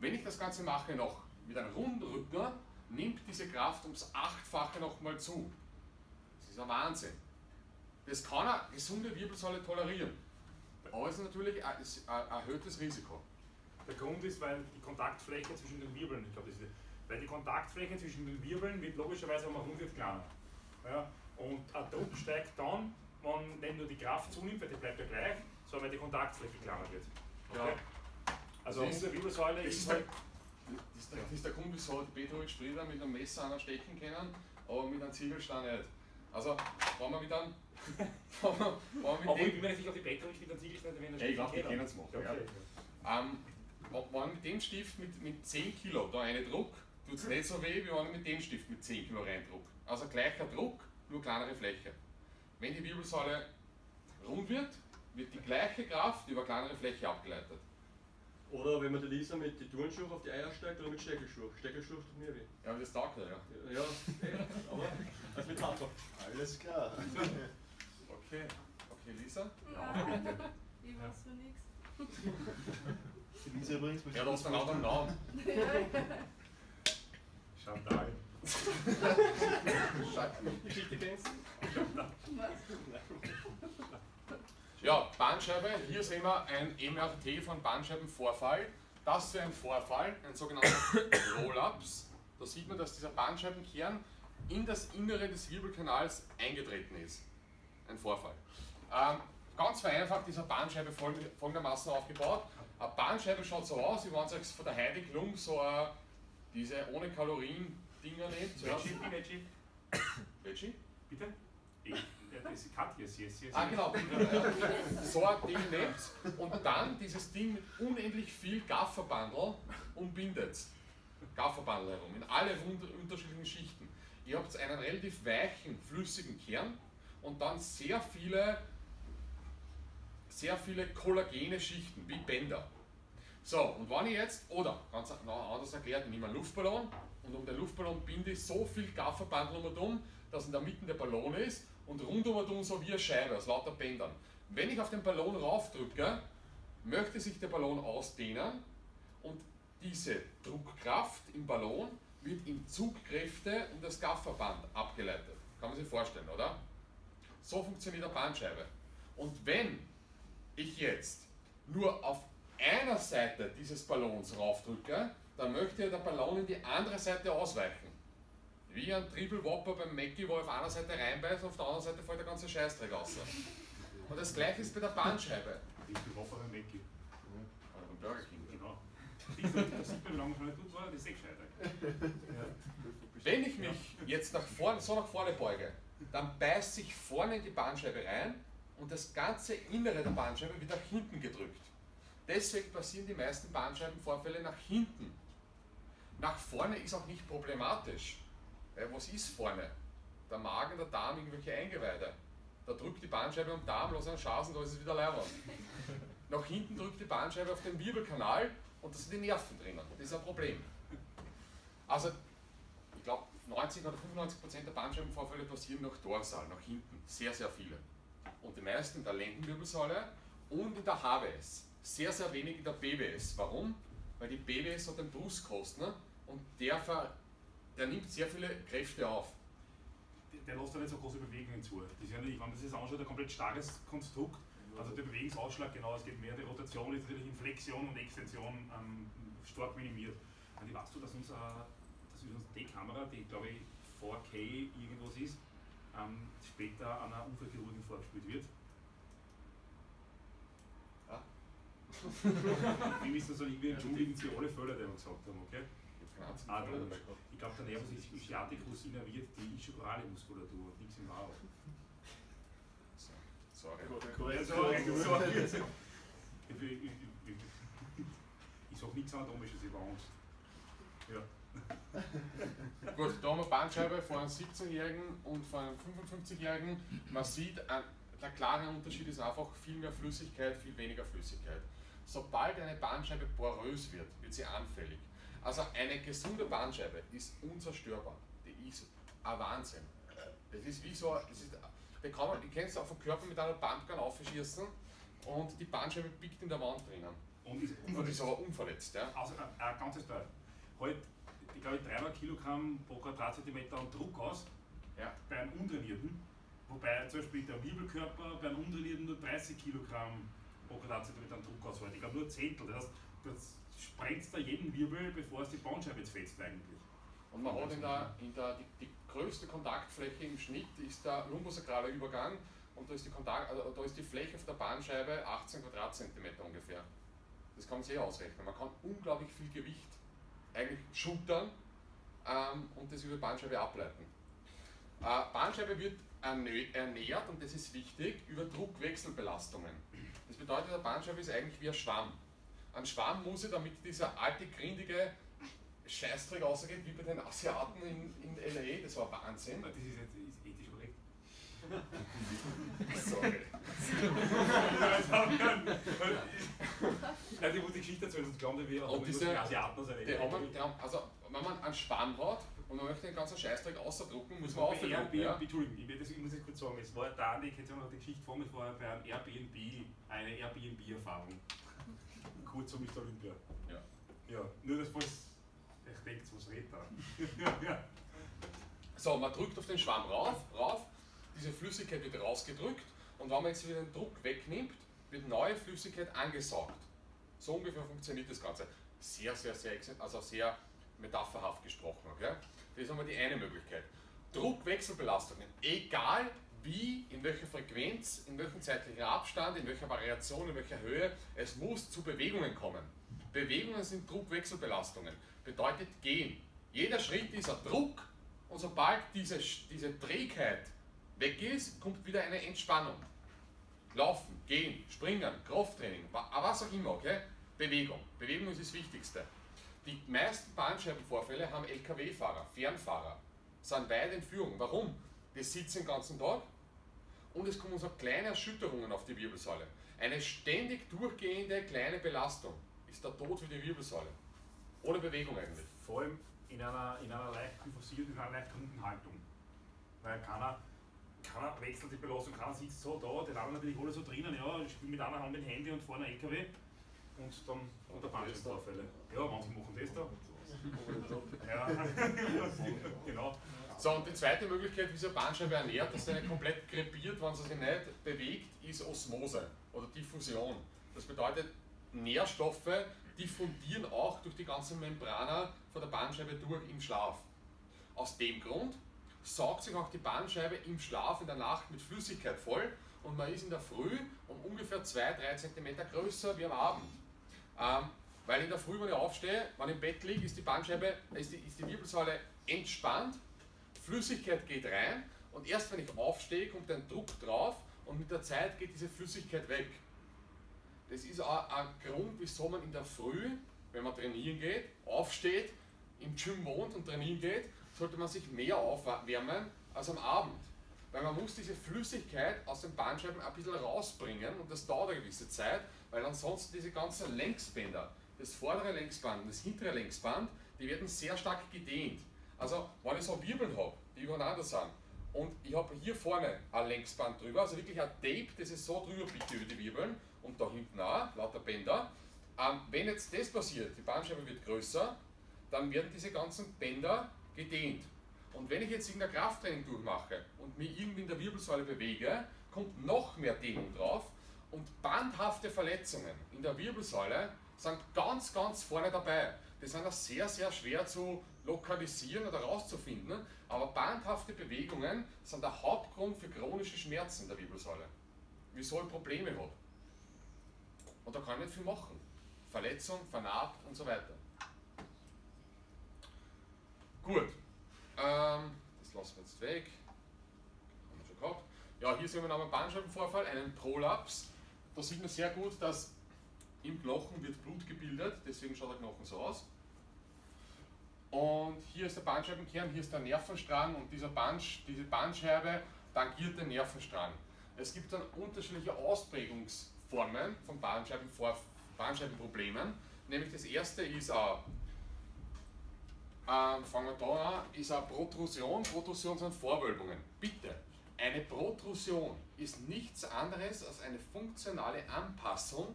Wenn ich das Ganze mache noch mit einem runden Rücken, nimmt diese Kraft ums Achtfache nochmal zu. Das ist ein Wahnsinn. Das kann eine gesunde Wirbelsäule tolerieren. Aber es ist natürlich ein erhöhtes Risiko. Der Grund ist, weil die Kontaktfläche zwischen den Wirbeln, ich glaube, das ist, weil die Kontaktfläche zwischen den Wirbeln wird logischerweise, wenn man rund wird, kleiner. Ja? Und ein Druck steigt dann, wenn nicht nur die Kraft zunimmt, weil die bleibt ja gleich, sondern weil die Kontaktfläche kleiner wird. Okay? Ja. Also unsere Wirbelsäule ist, ist halt... Das ist der, das ist der Grund, wieso die Beethoven Springer mit einem Messer einer stechen können, aber mit einem Ziegelstein nicht. Also, wenn man mit einem... wenn man, wenn man mit aber dem, ich bin mir nicht auf die Beethoven mit einem Ziegelstein, wenn man... Ja, ich glaube, die können es machen. Okay. Ja. Ähm, wenn man mit dem Stift mit, mit zehn Kilo da rein druckt, tut es nicht so weh, wie wenn ich mit dem Stift mit zehn Kilo reindruckt. Also gleicher Druck, nur kleinere Fläche. Wenn die Wirbelsäule rund wird, wird die gleiche Kraft über kleinere Fläche abgeleitet. Oder wenn man der Lisa mit den Turnschuhen auf die Eier steigt oder mit Steckelschuhen. Steckelschuhen tut mir weh. Ja, aber das taugt ja. Ja, ja aber als mit Handtuch. Alles klar. Okay, okay, Lisa? Ja, ich weiß für nichts. Die Lisa übrigens bestimmt. Ja, du hast einen anderen Namen. Chantal. Geschichte kennst du? Chantal. Ja, Bandscheibe, hier sehen wir ein M R T von Bandscheibenvorfall. Das wäre ein Vorfall, ein sogenannter Roll-Ups. Da sieht man, dass dieser Bandscheibenkern in das Innere des Wirbelkanals eingetreten ist. Ein Vorfall. Ähm, Ganz vereinfacht ist eine Bandscheibe folgendermaßen aufgebaut. Eine Bandscheibe schaut so aus, wie wenn es von der Heidi Klum so eine, diese ohne Kalorien-Dinger nimmt. Veggie, Veggie. Veggie? Bitte? Das ist Cut, yes, yes, yes. Ah, genau. So ein Ding nehmt und dann dieses Ding mit unendlich viel Gafferbandel umbindet. Gafferbandel herum, in alle unterschiedlichen Schichten. Ihr habt einen relativ weichen, flüssigen Kern und dann sehr viele, sehr viele kollagene Schichten, wie Bänder. So, und wenn ich jetzt, oder ganz anders erklärt, ich nehme einen Luftballon und um den Luftballon binde ich so viel Gafferbandel um, dass in der Mitte der Ballon ist und rundum so wie eine Scheibe aus lauter Bändern. Wenn ich auf den Ballon raufdrücke, möchte sich der Ballon ausdehnen und diese Druckkraft im Ballon wird in Zugkräfte um das Gafferband abgeleitet. Kann man sich vorstellen, oder? So funktioniert eine Bandscheibe. Und wenn ich jetzt nur auf einer Seite dieses Ballons raufdrücke, dann möchte der Ballon in die andere Seite ausweichen. Wie ein Triple Whopper beim Mäcki, wo er auf einer Seite reinbeißt und auf der anderen Seite fällt der ganze Scheißdreck raus. Und das gleiche ist bei der Bandscheibe. Triple Whopper beim Mäcki. Oder beim Burger King, genau. Das sieht man lange schon nicht gut, war das ist eh gescheiter. Wenn ich mich jetzt nach vorne, so nach vorne beuge, dann beißt sich vorne in die Bandscheibe rein und das ganze Innere der Bandscheibe wird nach hinten gedrückt. Deswegen passieren die meisten Bandscheibenvorfälle nach hinten. Nach vorne ist auch nicht problematisch. Weil was ist vorne? Der Magen, der Darm, irgendwelche Eingeweide. Da drückt die Bandscheibe am Darm, los einen Schasen, da ist es wieder leer. Nach hinten drückt die Bandscheibe auf den Wirbelkanal und da sind die Nerven drinnen. Das ist ein Problem. Also, ich glaube, neunzig oder fünfundneunzig Prozent der Bandscheibenvorfälle passieren nach dorsal, nach hinten. Sehr, sehr viele. Und die meisten in der Lendenwirbelsäule und in der H W S. Sehr, sehr wenig in der B W S. Warum? Weil die B W S hat den Brustkosten, ne? Und der ver Der nimmt sehr viele Kräfte auf. Der lässt da nicht so große Bewegungen zu. Das ist ja nicht, wenn man sich das anschaut, ein komplett starkes Konstrukt. Also der Bewegungsausschlag, genau, es geht mehr. Die Rotation ist natürlich in Flexion und Extension ähm, stark minimiert. Und ich weiß du, dass unsere, dass unsere D-Kamera, die glaube ich vier K irgendwas ist, ähm, später an einer Unfallchirurgin vorgespielt wird. Ja. Wir müssen so irgendwie entschuldigen Sie alle Fehler, die wir gesagt haben, okay? Ah, ich glaube, der Nervus ist Ischiaticus innerviert die ischiokorale Muskulatur und nichts im Bauch. Sorry. Sorry. Sorry. Sorry. Ich sage nichts Anatomisches, ich war Angst. Ja. Gut, da haben wir Bandscheibe von einem siebzehn-Jährigen und von einem fünfundfünfzig-Jährigen. Man sieht, der klare Unterschied ist einfach viel mehr Flüssigkeit, viel weniger Flüssigkeit. Sobald eine Bandscheibe porös wird, wird sie anfällig. Also eine gesunde Bandscheibe ist unzerstörbar. Die ist ein Wahnsinn. Das ist wie so, das ist, die kann man, die kannst du auf den Körper mit einer Bandgun aufschießen und die Bandscheibe biegt in der Wand drinnen. Und ist, und ist aber unverletzt. Ja. Also ein, ein ganzes Teil. Heute, ich glaube, drei Kilogramm pro Quadratzentimeter an Druck aus, ja, bei einem Untrainierten. Wobei zum Beispiel der Wirbelkörper bei einem Untrainierten nur dreißig Kilogramm pro Quadratzentimeter an Druck ausfällt. Ich glaube nur ein Zehntel. Das heißt, das sprengt da jeden Wirbel, bevor es die Bandscheibe jetzt fetzt eigentlich. Und man hat in der, in der, die, die größte Kontaktfläche im Schnitt ist der lumbosakrale Übergang und da ist die, Kontakt, also da ist die Fläche auf der Bandscheibe achtzehn Quadratzentimeter ungefähr. Das kann man sich ausrechnen. Man kann unglaublich viel Gewicht eigentlich schultern ähm, und das über die Bandscheibe ableiten. Äh, Bandscheibe wird ernährt, und das ist wichtig, über Druckwechselbelastungen. Das bedeutet, der Bandscheibe ist eigentlich wie ein Schwamm. Ein Schwamm muss ich, damit dieser alte, grindige Scheißdreck rausgeht, wie bei den Asiaten in, in L A. Das war Wahnsinn. Das ist jetzt ist ethisch korrekt. Sorry. Nein, ich muss die Geschichte erzählen, sonst glauben wir, auch diese Asiaten aus L A. Also, wenn man einen Schwamm hat und man möchte den ganzen Scheißdreck rausdrucken, muss man auch Airbnb, ja? Entschuldigung, ich, das, ich muss das kurz sagen, es war da, ich hätte noch die Geschichte vor mir, es war bei einem Airbnb, eine Airbnb-Erfahrung. Kurz um Mister Olympia. Ja. Ja. Nur das, was ich denke, was redet da. Ja. So, man drückt auf den Schwamm rauf, rauf, diese Flüssigkeit wird rausgedrückt und wenn man jetzt wieder den Druck wegnimmt, wird neue Flüssigkeit angesaugt. So ungefähr funktioniert das Ganze. Sehr, sehr, sehr, also sehr metapherhaft gesprochen. Okay? Das ist einmal die eine Möglichkeit. Druckwechselbelastungen, egal wie, in welcher Frequenz, in welchem zeitlichen Abstand, in welcher Variation, in welcher Höhe. Es muss zu Bewegungen kommen. Bewegungen sind Druckwechselbelastungen. Bedeutet gehen. Jeder Schritt ist ein Druck und sobald diese, diese Trägheit weg ist, kommt wieder eine Entspannung. Laufen, gehen, springen, Krafttraining, was auch immer, okay? Bewegung. Bewegung ist das Wichtigste. Die meisten Bandscheibenvorfälle haben L K W-Fahrer, Fernfahrer, sind weit in Führung. Warum? Die sitzen den ganzen Tag und es kommen so kleine Erschütterungen auf die Wirbelsäule. Eine ständig durchgehende kleine Belastung ist der Tod für die Wirbelsäule. Ohne Bewegung eigentlich. Vor allem in einer, in einer leichten Fossierung, in einer leichten Untenhaltung. Weil keiner, keiner wechselt die Belastung, keiner sitzt so da, die lagen natürlich alle so drinnen, ja, ich spiele mit einer Hand mit dem Handy und vorne ein L K W. Und dann unter Bandscheibenvorfälle. Ja, manche machen das da. Ja, genau. So, und die zweite Möglichkeit, wie so eine Bandscheibe ernährt, dass sie nicht komplett krepiert, wenn sie sich nicht bewegt, ist Osmose oder Diffusion. Das bedeutet, Nährstoffe diffundieren auch durch die ganze Membrana von der Bandscheibe durch im Schlaf. Aus dem Grund saugt sich auch die Bandscheibe im Schlaf in der Nacht mit Flüssigkeit voll und man ist in der Früh um ungefähr zwei bis drei Zentimeter größer wie am Abend. Ähm, weil in der Früh, wenn ich aufstehe, wenn ich im Bett liege, ist die Bandscheibe, ist die, ist die Wirbelsäule entspannt, Flüssigkeit geht rein und erst wenn ich aufstehe, kommt ein Druck drauf und mit der Zeit geht diese Flüssigkeit weg. Das ist auch ein Grund, wieso man in der Früh, wenn man trainieren geht, aufsteht, im Gym wohnt und trainieren geht, sollte man sich mehr aufwärmen als am Abend. Weil man muss diese Flüssigkeit aus den Bandscheiben ein bisschen rausbringen und das dauert eine gewisse Zeit, weil ansonsten diese ganzen Längsbänder, das vordere Längsband und das hintere Längsband, die werden sehr stark gedehnt. Also wenn ich so Wirbeln habe, die übereinander sind, und ich habe hier vorne ein Längsband drüber, also wirklich ein Tape, das ist so drüber biegt über die Wirbeln und da hinten auch, lauter Bänder. Ähm, wenn jetzt das passiert, die Bandscheibe wird größer, dann werden diese ganzen Bänder gedehnt. Und wenn ich jetzt irgendein Krafttraining durchmache und mich irgendwie in der Wirbelsäule bewege, kommt noch mehr Dehnung drauf und bandhafte Verletzungen in der Wirbelsäule sind ganz, ganz vorne dabei. Die sind auch sehr, sehr schwer zu lokalisieren oder rauszufinden, aber bandhafte Bewegungen sind der Hauptgrund für chronische Schmerzen in der Wirbelsäule. Wieso ich Probleme habe. Und da kann ich nicht viel machen. Verletzung, vernarbt und so weiter. Gut, ähm, das lassen wir jetzt weg. Haben wir schon gehabt. Ja, hier sehen wir noch einen Bandscheibenvorfall, einen Prolaps. Da sieht man sehr gut, dass im Knochen wird Blut gebildet, deswegen schaut der Knochen so aus. Und hier ist der Bandscheibenkern, hier ist der Nervenstrang und dieser Bandsch, diese Bandscheibe tangiert den Nervenstrang. Es gibt dann unterschiedliche Ausprägungsformen von Bandscheibenproblemen. Nämlich das erste ist, äh, äh, fangen wir da an, ist eine Protrusion. Protrusion sind Vorwölbungen. Bitte, eine Protrusion ist nichts anderes als eine funktionale Anpassung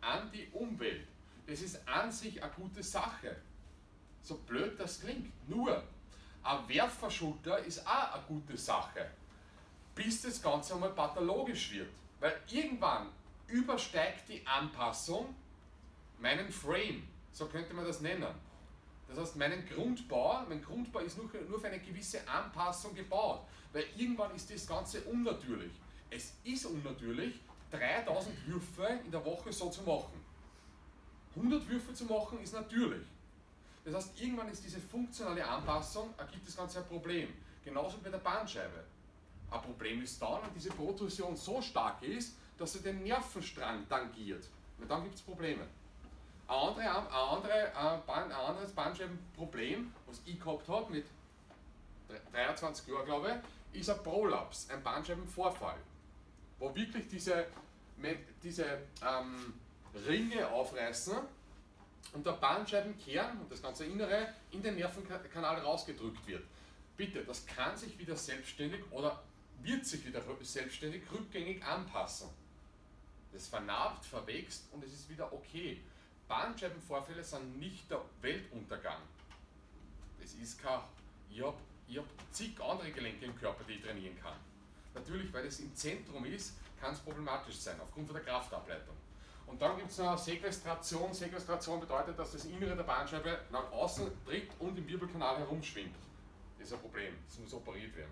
an die Umwelt. Das ist an sich eine gute Sache. So blöd das klingt, nur ein Werferschulter ist auch eine gute Sache, bis das Ganze einmal pathologisch wird. Weil irgendwann übersteigt die Anpassung meinen Frame, so könnte man das nennen. Das heißt, meinen Grundbau, mein Grundbau ist nur, nur für eine gewisse Anpassung gebaut, weil irgendwann ist das Ganze unnatürlich. Es ist unnatürlich, dreitausend Würfe in der Woche so zu machen. hundert Würfe zu machen ist natürlich. Das heißt, irgendwann ist diese funktionale Anpassung, ergibt das Ganze ein Problem. Genauso wie bei der Bandscheibe. Ein Problem ist dann, wenn diese Protrusion so stark ist, dass sie den Nervenstrang tangiert. Und dann gibt es Probleme. Ein, andere, ein, andere, ein anderes Bandscheibenproblem, was ich gehabt habe mit dreiundzwanzig Jahren, glaube ich, ist ein Prolaps, ein Bandscheibenvorfall. Wo wirklich diese, diese ähm, Ringe aufreißen und der Bandscheibenkern und das ganze Innere in den Nervenkanal rausgedrückt wird. Bitte, das kann sich wieder selbstständig oder wird sich wieder selbstständig rückgängig anpassen. Das vernarbt, verwächst und es ist wieder okay. Bandscheibenvorfälle sind nicht der Weltuntergang. Das ist kein, ich habe ich hab zig andere Gelenke im Körper, die ich trainieren kann. Natürlich, weil es im Zentrum ist, kann es problematisch sein, aufgrund von der Kraftableitung. Und dann gibt es noch Sequestration. Sequestration bedeutet, dass das Innere der Bandscheibe nach außen tritt und im Wirbelkanal herumschwimmt. Das ist ein Problem, das muss operiert werden.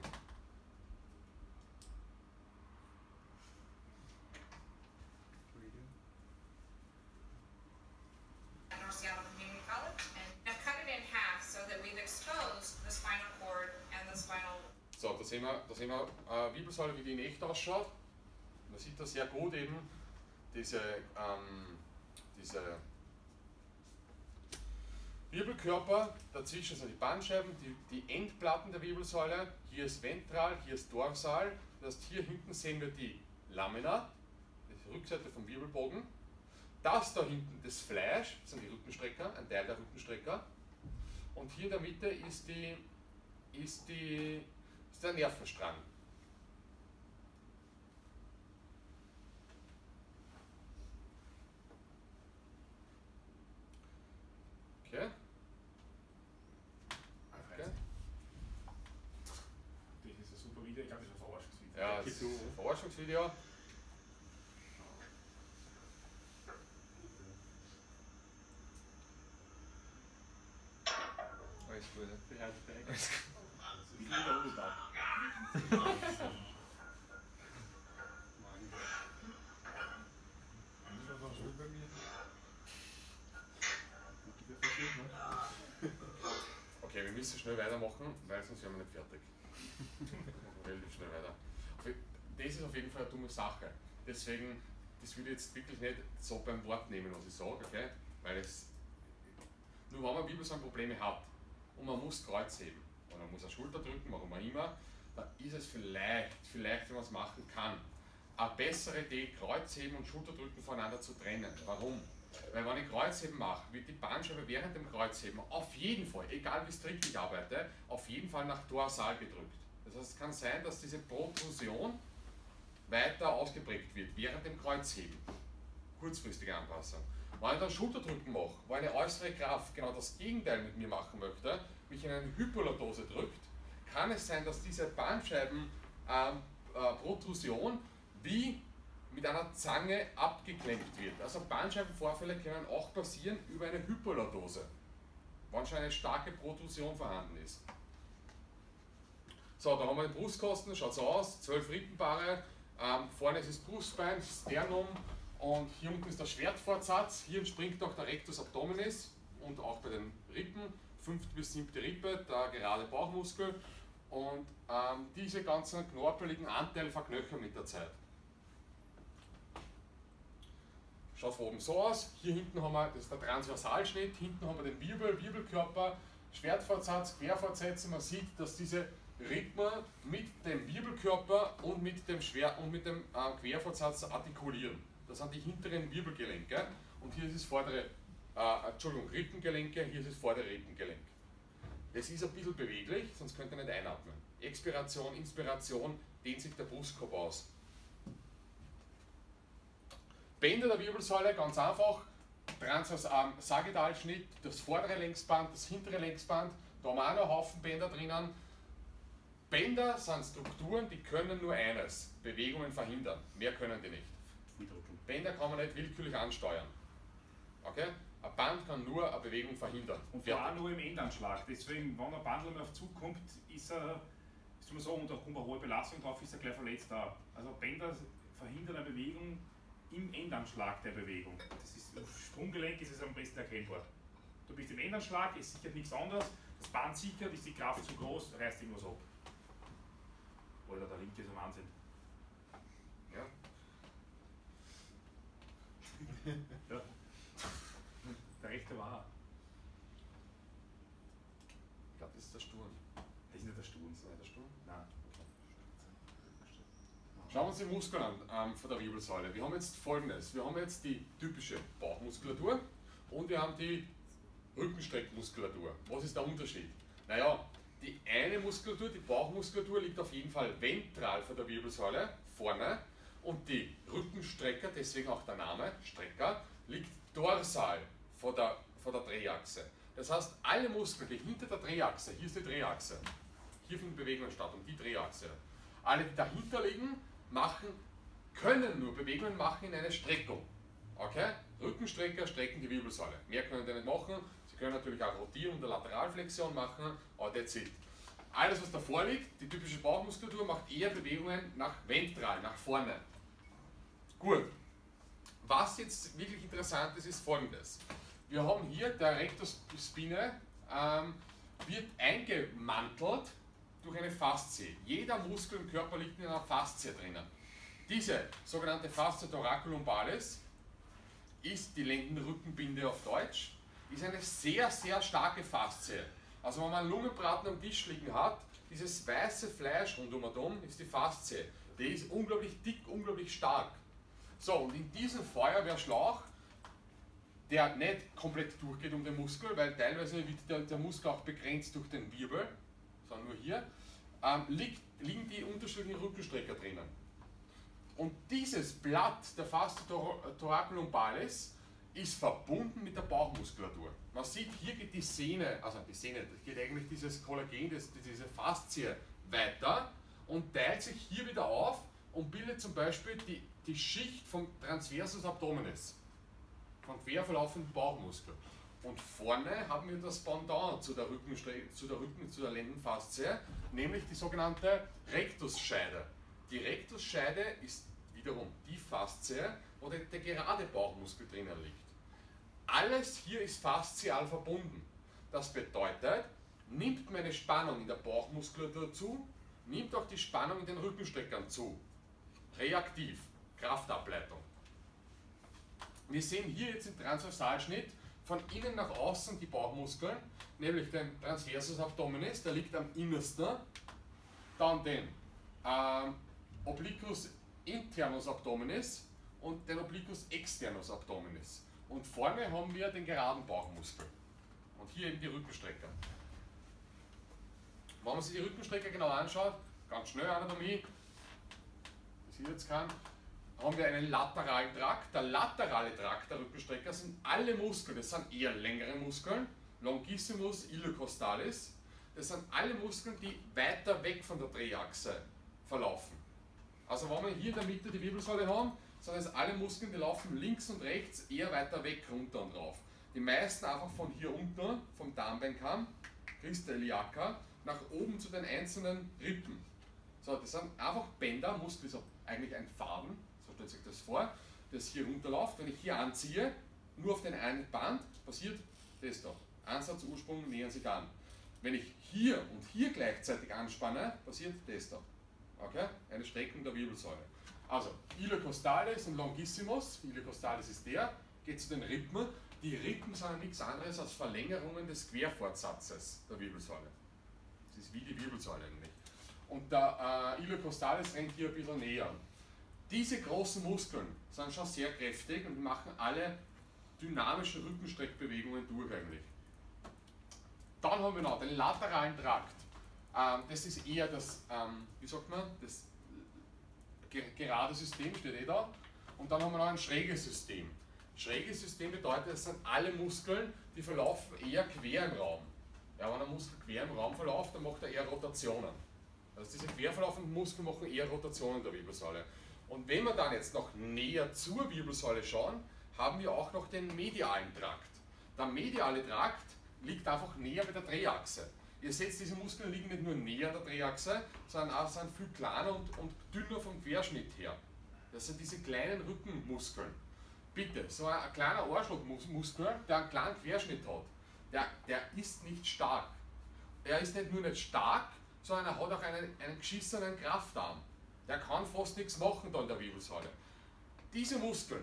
sehen wir, da sehen wir eine Wirbelsäule, wie die in echt ausschaut. Man sieht da sehr gut eben diese, ähm, diese Wirbelkörper, dazwischen sind die Bandscheiben, die, die Endplatten der Wirbelsäule, hier ist ventral, hier ist dorsal, das heißt, hier hinten sehen wir die Lamina, die Rückseite vom Wirbelbogen, das da hinten, das Fleisch, das sind die Rückenstrecker, ein Teil der Rückenstrecker, und hier in der Mitte ist, die, ist, die, ist der Nervenstrang. Okay. Okay. Das ist ein super Video, ich glaube, das ist ein Forschungsvideo. Ja, das ist ein Forschungsvideo. Alles gut. Alles gut. Okay, wir müssen schnell weitermachen, weil sonst sind wir nicht fertig. Relativ schnell weiter. Das ist auf jeden Fall eine dumme Sache. Deswegen, das würde ich jetzt wirklich nicht so beim Wort nehmen, was ich sage, okay? Weil es, nur wenn man Wirbelsäulenprobleme hat und man muss Kreuz heben und man muss eine Schulter drücken, warum auch immer, dann ist es vielleicht, vielleicht, wenn man es machen kann, eine bessere Idee, Kreuzheben und Schulterdrücken voneinander zu trennen. Warum? Weil wenn ich Kreuzheben mache, wird die Bandscheibe während dem Kreuzheben auf jeden Fall, egal wie strikt ich arbeite, auf jeden Fall nach dorsal gedrückt. Das heißt, es kann sein, dass diese Protrusion weiter ausgeprägt wird, während dem Kreuzheben. Kurzfristige Anpassung. Wenn ich dann Schulterdrücken mache, weil eine äußere Kraft genau das Gegenteil mit mir machen möchte, mich in eine Hypolatose drückt, kann es sein, dass diese Bandscheiben ähm, äh, Protrusion wie mit einer Zange abgeklemmt wird. Also Bandscheibenvorfälle können auch passieren über eine Hypolatose, wenn schon eine starke Protrusion vorhanden ist. So, da haben wir den Brustkosten, schaut so aus, zwölf Rippenpaare, ähm, vorne ist das Brustbein, Sternum und hier unten ist der Schwertfortsatz, hier entspringt auch der Rectus Abdominis und auch bei den Rippen, fünfte bis siebte Rippe, der gerade Bauchmuskel und ähm, diese ganzen knorpeligen Anteile verknöchern mit der Zeit. Schaut von oben so aus, hier hinten haben wir, das ist der Transversalschnitt, hinten haben wir den Wirbel, Wirbelkörper, Schwertfortsatz, Querfortsätze, man sieht, dass diese Rippen mit dem Wirbelkörper und mit dem, Schwer und mit dem äh, Querfortsatz artikulieren. Das sind die hinteren Wirbelgelenke und hier ist das vordere, äh, Entschuldigung, Rippengelenke, hier ist das vordere Rippengelenk. Das ist ein bisschen beweglich, sonst könnt ihr nicht einatmen. Expiration, Inspiration, dehnt sich der Brustkorb aus. Bänder der Wirbelsäule, ganz einfach, Transversalschnitt, das vordere Längsband, das hintere Längsband, da haben wir auch noch einen Haufen Bänder drinnen. Bänder sind Strukturen, die können nur eines, Bewegungen verhindern, mehr können die nicht. Bänder kann man nicht willkürlich ansteuern. Okay? Ein Band kann nur eine Bewegung verhindern. Und vor allem nur im Endanschlag, deswegen, wenn ein Band einmal auf Zug kommt, ist er, wie soll man sagen, da kommt eine hohe Belastung drauf, ist er gleich verletzt da. Also Bänder verhindern eine Bewegung im Endanschlag der Bewegung. Das ist, auf Sprunggelenk ist es am besten erkennbar. Du bist im Endanschlag, es sichert nichts anderes, das Band sichert, ist die Kraft zu groß, reißt irgendwas ab. Alter, der Link ist ein Wahnsinn. Ja. Ja. Der rechte war. Ich glaube, das ist der Sturm. Das ist nicht der Sturm. Das ist nicht der Sturm? Nein. Schauen wir uns den Muskel an ähm, von der Wirbelsäule. Wir haben jetzt folgendes, wir haben jetzt die typische Bauchmuskulatur und wir haben die Rückenstreckmuskulatur. Was ist der Unterschied? Naja, die eine Muskulatur, die Bauchmuskulatur, liegt auf jeden Fall ventral von der Wirbelsäule, vorne, und die Rückenstrecker, deswegen auch der Name, Strecker, liegt dorsal von der, von der Drehachse. Das heißt, alle Muskeln, die hinter der Drehachse, hier ist die Drehachse, hier finden Bewegungen statt, und die Drehachse, alle, die dahinter liegen, machen, können nur Bewegungen machen in eine Streckung. Okay? Rückenstrecker strecken die Wirbelsäule. Mehr können die nicht machen. Sie können natürlich auch Rotieren oder Lateralflexion machen, aber that's it. Alles, was davor liegt, die typische Bauchmuskulatur, macht eher Bewegungen nach ventral, nach vorne. Gut. Was jetzt wirklich interessant ist, ist folgendes. Wir haben hier der Rectus Spine, ähm, wird eingemantelt durch eine Faszie. Jeder Muskel im Körper liegt in einer Faszie drinnen. Diese sogenannte Fascia thoracolumbalis ist die Lendenrückenbinde auf Deutsch, ist eine sehr, sehr starke Faszie. Also wenn man einen Lungenbraten am Tisch liegen hat, dieses weiße Fleisch rundum herum ist die Faszie. Die ist unglaublich dick, unglaublich stark. So, und in diesem Feuerwehrschlauch, der nicht komplett durchgeht um den Muskel, weil teilweise wird der, der Muskel auch begrenzt durch den Wirbel, sondern nur hier, ähm, liegt, liegen die unterschiedlichen Rückenstrecker drinnen. Und dieses Blatt der Fascia thoracolumbalis ist verbunden mit der Bauchmuskulatur. Man sieht, hier geht die Sehne, also die Sehne, geht eigentlich dieses Kollagen, das, diese Faszie weiter und teilt sich hier wieder auf und bildet zum Beispiel die, die Schicht vom Transversus abdominis, vom quer verlaufenden Bauchmuskel. Und vorne haben wir das Pendant zu der Rückenstre- zu der Rücken- zu der Lendenfaszie, nämlich die sogenannte Rectusscheide. Die Rectusscheide ist wiederum die Faszie, wo der, der gerade Bauchmuskel drinnen liegt. Alles hier ist faszial verbunden. Das bedeutet, nimmt meine Spannung in der Bauchmuskulatur zu, nimmt auch die Spannung in den Rückenstreckern zu. Reaktiv, Kraftableitung. Wir sehen hier jetzt im Transversalschnitt von innen nach außen die Bauchmuskeln, nämlich den Transversus abdominis, der liegt am innersten, dann den ähm, Obliquus internus abdominis und den Obliquus externus abdominis. Und vorne haben wir den geraden Bauchmuskel. Und hier eben die Rückenstrecker. Wenn man sich die Rückenstrecker genau anschaut, ganz schnell Anatomie, das hier jetzt kann, haben wir einen lateralen Trakt. Der laterale Trakt der Rückenstrecker sind alle Muskeln, das sind eher längere Muskeln, Longissimus, Ilocostalis, das sind alle Muskeln, die weiter weg von der Drehachse verlaufen. Also wenn wir hier in der Mitte die Wirbelsäule haben, sind es alle Muskeln, die laufen links und rechts eher weiter weg, runter und rauf. Die meisten einfach von hier unten, vom Darmbeinkamm, Crista iliaca, nach oben zu den einzelnen Rippen. So, das sind einfach Bänder, Muskel ist eigentlich ein Faden, so stellt sich das vor, das hier runterläuft. Wenn ich hier anziehe, nur auf den einen Band, passiert das doch. Ansatz, Ursprung, nähern sich an. Wenn ich hier und hier gleichzeitig anspanne, passiert das doch. Okay? Eine Streckung der Wirbelsäule. Also, Iliopsoas und Longissimus, Iliopsoas ist der, geht zu den Rippen. Die Rippen sind nichts anderes als Verlängerungen des Querfortsatzes der Wirbelsäule. Das ist wie die Wirbelsäule eigentlich. Und der äh, Iliopsoas rennt hier ein bisschen näher. Diese großen Muskeln sind schon sehr kräftig und machen alle dynamische Rückenstreckbewegungen durch eigentlich. Dann haben wir noch den lateralen Trakt. Das ist eher das, wie sagt man, das gerade System, steht eh da. Und dann haben wir noch ein schräges System. Schräges System bedeutet, es sind alle Muskeln, die verlaufen eher quer im Raum. Ja, wenn ein Muskel quer im Raum verläuft, dann macht er eher Rotationen. Also diese quer verlaufenden Muskeln machen eher Rotationen der Wirbelsäule. Und wenn wir dann jetzt noch näher zur Wirbelsäule schauen, haben wir auch noch den medialen Trakt. Der mediale Trakt liegt einfach näher bei der Drehachse. Ihr seht, diese Muskeln liegen nicht nur näher an der Drehachse, sondern auch sind viel kleiner und, und dünner vom Querschnitt her. Das sind diese kleinen Rückenmuskeln. Bitte, so ein kleiner Arschlochmuskel, der einen kleinen Querschnitt hat, der, der ist nicht stark. Er ist nicht nur nicht stark, sondern er hat auch einen, einen geschissenen Kraftarm. Der kann fast nichts machen da in der Wirbelsäule. Diese Muskeln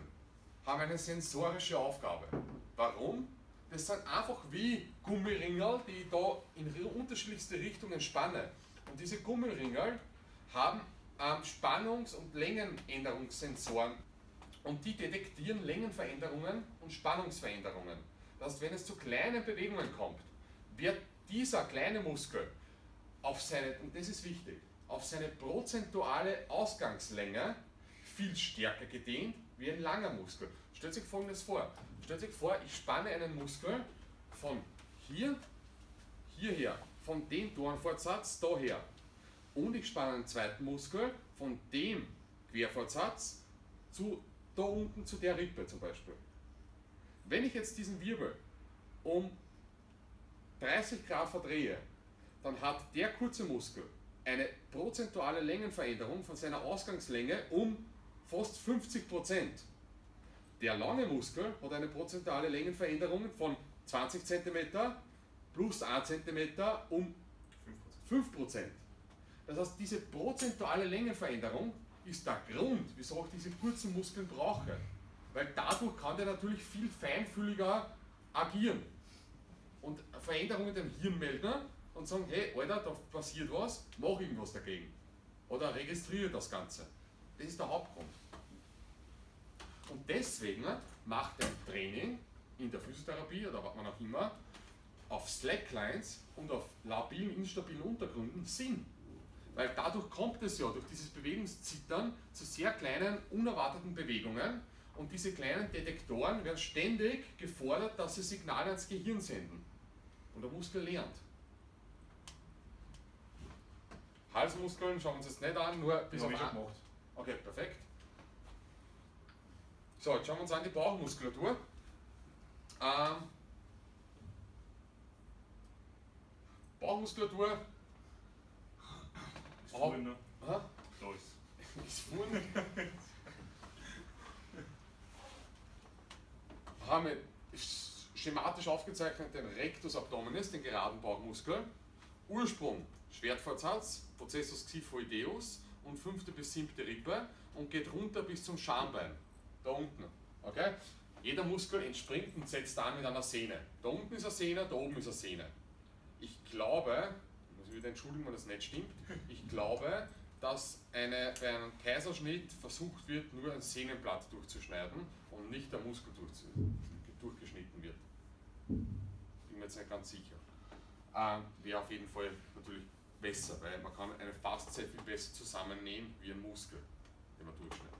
haben eine sensorische Aufgabe. Warum? Das sind einfach wie Gummiringerl, die ich da in unterschiedlichste Richtungen spanne. Und diese Gummiringerl haben ähm, Spannungs- und Längenänderungssensoren. Und die detektieren Längenveränderungen und Spannungsveränderungen. Das heißt, wenn es zu kleinen Bewegungen kommt, wird dieser kleine Muskel auf seine, und das ist wichtig, auf seine prozentuale Ausgangslänge viel stärker gedehnt wie ein langer Muskel. Stellt sich Folgendes vor. Stellt sich vor, ich spanne einen Muskel von hier, hierher, von dem Dornfortsatz daher. Und ich spanne einen zweiten Muskel von dem Querfortsatz zu da unten zu der Rippe zum Beispiel. Wenn ich jetzt diesen Wirbel um dreißig Grad verdrehe, dann hat der kurze Muskel eine prozentuale Längenveränderung von seiner Ausgangslänge um fast fünfzig Prozent. Der lange Muskel hat eine prozentuale Längenveränderung von zwanzig Zentimeter plus ein Zentimeter um fünf Prozent. Das heißt, diese prozentuale Längenveränderung ist der Grund, wieso ich diese kurzen Muskeln brauche. Weil dadurch kann der natürlich viel feinfühliger agieren und Veränderungen dem Hirn melden und sagen, hey, Alter, da passiert was, mach irgendwas dagegen. Oder registriere das Ganze. Das ist der Hauptgrund. Und deswegen macht ein Training in der Physiotherapie oder was man auch immer, auf Slacklines und auf labilen, instabilen Untergründen Sinn. Weil dadurch kommt es ja, durch dieses Bewegungszittern, zu sehr kleinen, unerwarteten Bewegungen. Und diese kleinen Detektoren werden ständig gefordert, dass sie Signale ans Gehirn senden. Und der Muskel lernt. Halsmuskeln schauen wir uns jetzt nicht an, nur bis auf gemacht. Okay, perfekt. So, jetzt schauen wir uns an die Bauchmuskulatur. Ähm, Bauchmuskulatur. Ist oh, ne? Aha. Ist, ist haben wir schematisch aufgezeichnet den Rectus Abdominis, den geraden Bauchmuskel. Ursprung, Schwertfortsatz, Prozessus xiphoideus und fünfte bis siebte Rippe und geht runter bis zum Schambein, da unten. Okay? Jeder Muskel entspringt und setzt an mit einer Sehne. Da unten ist eine Sehne, da oben ist eine Sehne. Ich glaube, ich muss mich wieder entschuldigen, wenn das nicht stimmt, ich glaube, dass eine, bei einem Kaiserschnitt versucht wird, nur ein Sehnenblatt durchzuschneiden und nicht der Muskel durchgeschnitten wird. Bin mir jetzt nicht ganz sicher. Ähm, Wäre auf jeden Fall natürlich besser, weil man kann eine Faszie viel besser zusammennehmen wie ein Muskel, den man durchschneidet.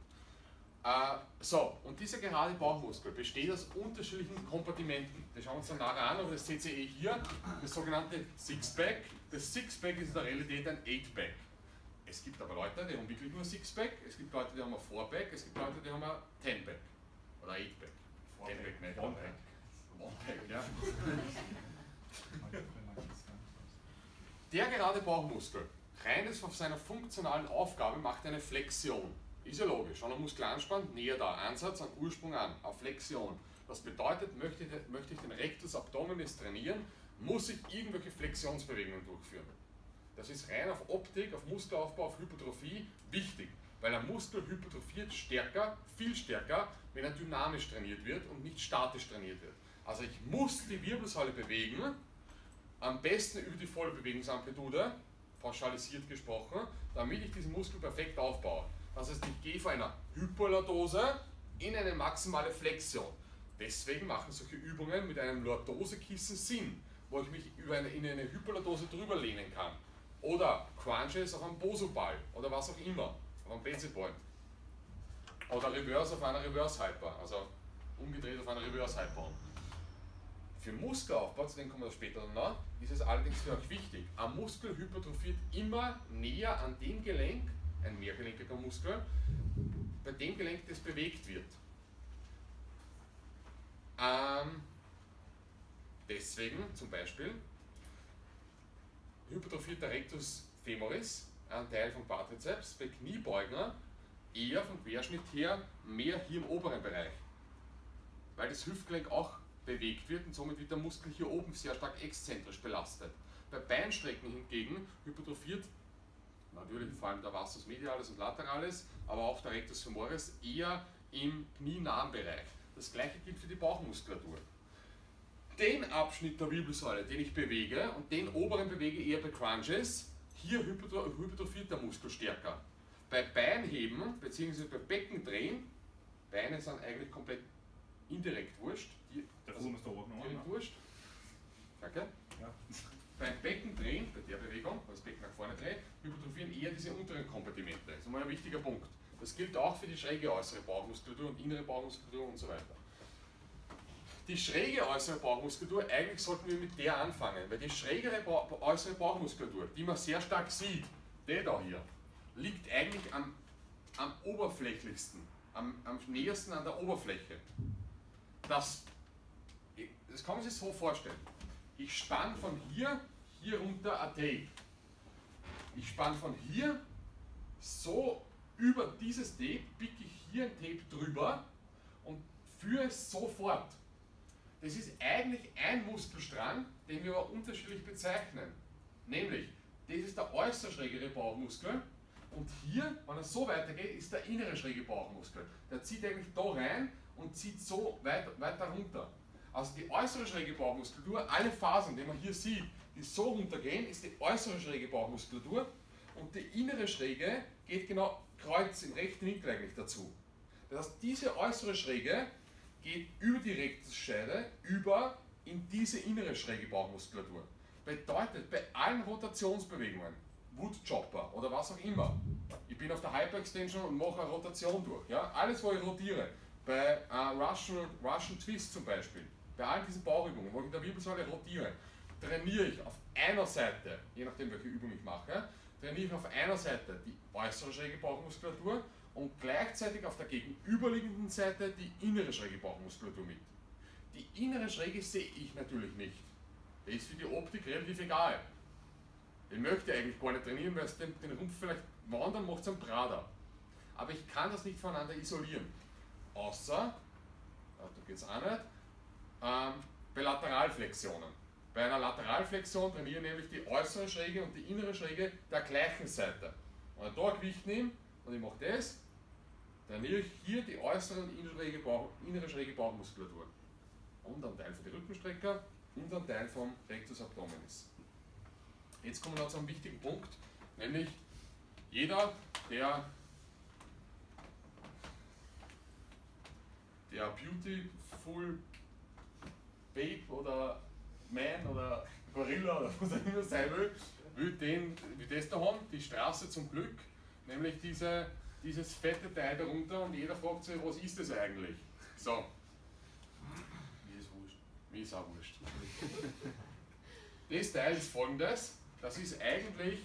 Äh, so, und dieser gerade Bauchmuskel besteht aus unterschiedlichen Kompartimenten. Das schauen wir uns dann nachher an, aber das seht ihr eh hier, das sogenannte Sixpack. Das Sixpack ist in der Realität ein Eightpack. Es gibt aber Leute, die haben wirklich nur Sixpack, es gibt Leute, die haben ein Fourpack, es gibt Leute, die haben ein Tenpack oder Eightpack. Tenpack, nicht Onepack. Onepack, ja. Der gerade Bauchmuskel, reines von seiner funktionalen Aufgabe, macht eine Flexion. Ist ja logisch, wenn ein Muskel anspannt, näher da, Ansatz an Ursprung an, eine Flexion. Das bedeutet, möchte ich den Rectus Abdominis trainieren, muss ich irgendwelche Flexionsbewegungen durchführen. Das ist rein auf Optik, auf Muskelaufbau, auf Hypertrophie wichtig, weil ein Muskel hypertrophiert stärker, viel stärker, wenn er dynamisch trainiert wird und nicht statisch trainiert wird. Also ich muss die Wirbelsäule bewegen, am besten über die volle Bewegungsamplitude, pauschalisiert gesprochen, damit ich diesen Muskel perfekt aufbaue. Das heißt, ich gehe von einer Hyperlordose in eine maximale Flexion. Deswegen machen solche Übungen mit einem Lordosekissen Sinn, wo ich mich über eine, in eine Hyperlordose drüber lehnen kann. Oder Crunches auf einem Bosu-Ball oder was auch immer, auf einem Baseball. Oder Reverse auf einer Reverse-Hyper, also umgedreht auf einer Reverse-Hyper. Für Muskelaufbau, zu dem kommen wir später noch, ist es allerdings für euch wichtig. Ein Muskel hypertrophiert immer näher an dem Gelenk, ein mehrgelenkiger Muskel, bei dem Gelenk, das bewegt wird. Ähm, deswegen zum Beispiel hypertrophiert der Rectus femoris, ein Teil vom Quadrizeps, bei Kniebeugner eher vom Querschnitt her mehr hier im oberen Bereich, weil das Hüftgelenk auch bewegt wird und somit wird der Muskel hier oben sehr stark exzentrisch belastet. Bei Beinstrecken hingegen hypertrophiert natürlich vor allem der Vastus medialis und lateralis, aber auch der Rectus femoris eher im knienahen Bereich. Das gleiche gilt für die Bauchmuskulatur. Den Abschnitt der Wirbelsäule, den ich bewege und den oberen bewege eher bei Crunches, hier hypertrophiert der Muskel stärker. Bei Beinheben bzw. bei Beckendrehen, Beine sind eigentlich komplett indirekt wurscht. Die, also da oben direkt wurscht. Danke. Ja. Beim Beckendrehen, bei der Bewegung, weil das Becken nach vorne dreht, hypertrophieren eher diese unteren Kompartimente. Das ist mal ein wichtiger Punkt. Das gilt auch für die schräge äußere Bauchmuskulatur und innere Bauchmuskulatur und so weiter. Die schräge äußere Bauchmuskulatur, eigentlich sollten wir mit der anfangen, weil die schrägere ba äußere Bauchmuskulatur, die man sehr stark sieht, der da hier, liegt eigentlich am, am oberflächlichsten, am, am nähersten an der Oberfläche. Das, das kann man sich so vorstellen. Ich spanne von hier, hier runter ein Tape. Ich spanne von hier, so über dieses Tape, picke ich hier ein Tape drüber und führe es so fort. Das ist eigentlich ein Muskelstrang, den wir aber unterschiedlich bezeichnen. Nämlich Das ist der äußerst schrägere Bauchmuskel. Und hier, wenn er so weitergeht, ist der innere schräge Bauchmuskel. Der zieht eigentlich da rein und zieht so weit, weiter runter. Also die äußere schräge Bauchmuskulatur, alle Fasern, die man hier sieht, die so runtergehen, ist die äußere schräge Bauchmuskulatur. Und die innere schräge geht genau kreuz im rechten Winkel eigentlich dazu. Das heißt, diese äußere schräge geht über die Rectusscheide, über in diese innere schräge Bauchmuskulatur. Bedeutet, bei allen Rotationsbewegungen, Woodchopper oder was auch immer. Ich bin auf der Hyper-Extension und mache eine Rotation durch. Ja? Alles, wo ich rotiere, bei äh, Russian, Russian Twist zum Beispiel, bei all diesen Bauchübungen, wo ich in der Wirbelsäule rotiere, trainiere ich auf einer Seite, je nachdem welche Übung ich mache, trainiere ich auf einer Seite die äußere schräge Bauchmuskulatur und gleichzeitig auf der gegenüberliegenden Seite die innere schräge Bauchmuskulatur mit. Die innere schräge sehe ich natürlich nicht. Das ist für die Optik relativ egal. Ich möchte eigentlich gar nicht trainieren, weil es den, den Rumpf vielleicht wandern macht, es ein Prader. Aber ich kann das nicht voneinander isolieren. Außer, da geht es auch nicht, ähm, bei Lateralflexionen. Bei einer Lateralflexion trainiere ich nämlich die äußere Schräge und die innere Schräge der gleichen Seite. Wenn ich da Gewicht nehme und ich mache das, trainiere ich hier die äußere und innere schräge Bauchmuskulatur. Und einen Teil für die Rückenstrecker und einen Teil vom Rectus Abdominis. Jetzt kommen wir noch zu einem wichtigen Punkt, nämlich jeder, der, der Beautiful Babe oder Man oder Gorilla oder was auch immer sein will, will, den, will das da haben, die Straße zum Glück, nämlich diese, dieses fette Teil darunter und jeder fragt sich, was ist das eigentlich? So. Mir ist wurscht. Mir ist auch wurscht. Das Teil ist folgendes. Das ist eigentlich,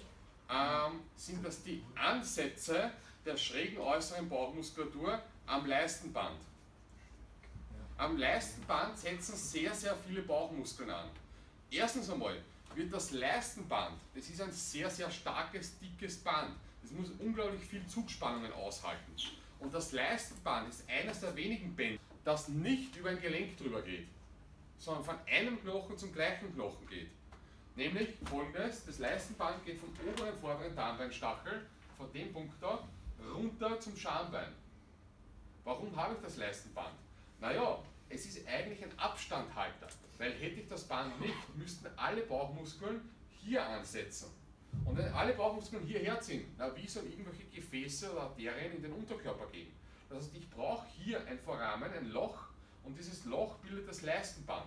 ähm, sind das die Ansätze der schrägen äußeren Bauchmuskulatur am Leistenband. Am Leistenband setzen sehr, sehr viele Bauchmuskeln an. Erstens einmal wird das Leistenband, das ist ein sehr, sehr starkes, dickes Band. Das muss unglaublich viel Zugspannungen aushalten. Und das Leistenband ist eines der wenigen Bänder, das nicht über ein Gelenk drüber geht, sondern von einem Knochen zum gleichen Knochen geht. Nämlich folgendes, das Leistenband geht vom oberen vorderen Darmbeinstachel, von dem Punkt da, runter zum Schambein. Warum habe ich das Leistenband? Naja, es ist eigentlich ein Abstandhalter, weil hätte ich das Band nicht, müssten alle Bauchmuskeln hier ansetzen. Und wenn alle Bauchmuskeln hierher ziehen, na, wie sollen irgendwelche Gefäße oder Arterien in den Unterkörper gehen? Das heißt, ich brauche hier ein Vorrahmen, ein Loch, und dieses Loch bildet das Leistenband.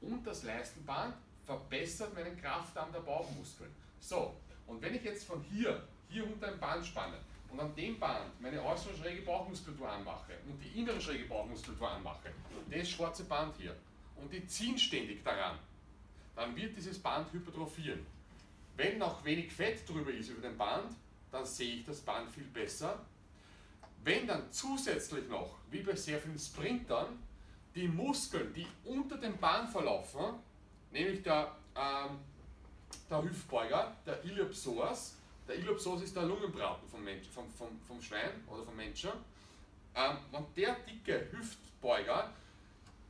Und das Leistenband verbessert meinen Kraftarm der Bauchmuskeln. So, und wenn ich jetzt von hier, hier unter ein Band spanne und an dem Band meine äußere schräge Bauchmuskulatur anmache und die innere schräge Bauchmuskulatur anmache, das schwarze Band hier, und die ziehen ständig daran, dann wird dieses Band hypertrophieren. Wenn noch wenig Fett drüber ist über dem Band, dann sehe ich das Band viel besser. Wenn dann zusätzlich noch, wie bei sehr vielen Sprintern, die Muskeln, die unter dem Band verlaufen, nämlich der, ähm, der Hüftbeuger, der Iliopsoas. Der Iliopsoas ist der Lungenbraten vom, Mensch, vom, vom, vom Schwein oder vom Menschen. Ähm, wenn der dicke Hüftbeuger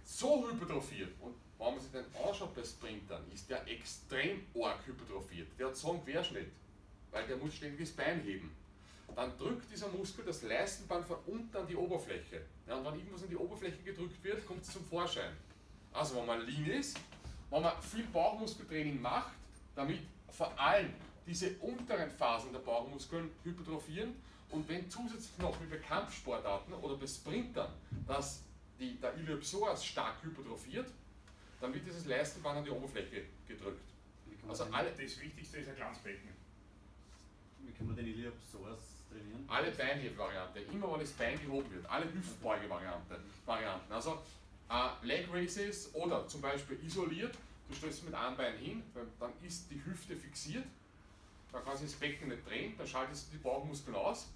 so hypertrophiert, und wenn man sich den anschaut bei Sprintern, ist der extrem arg hypertrophiert. Der hat so einen Querschnitt, weil der muss ständig das Bein heben. Dann drückt dieser Muskel das Leistenband von unten an die Oberfläche. Ja, und wenn irgendwas an die Oberfläche gedrückt wird, kommt es zum Vorschein. Also wenn man lean ist, wenn man viel Bauchmuskeltraining macht, damit vor allem diese unteren Phasen der Bauchmuskeln hypertrophieren, und wenn zusätzlich noch wie bei Kampfsportarten oder bei Sprintern, dass die, der Iliopsoas stark hypertrophiert, dann wird dieses Leistenband an die Oberfläche gedrückt. Also alle, das Wichtigste ist ein Glanzbecken. Wie kann man den Iliopsoas trainieren? Alle Beinheb-Variante, immer wenn das Bein gehoben wird, alle Hüftbeuge-Varianten. Also äh, Leg Raises oder zum Beispiel isoliert, du stellst mit einem Bein hin, dann ist die Hüfte fixiert, dann kannst du das Becken nicht drehen, dann schaltest du die Bauchmuskeln aus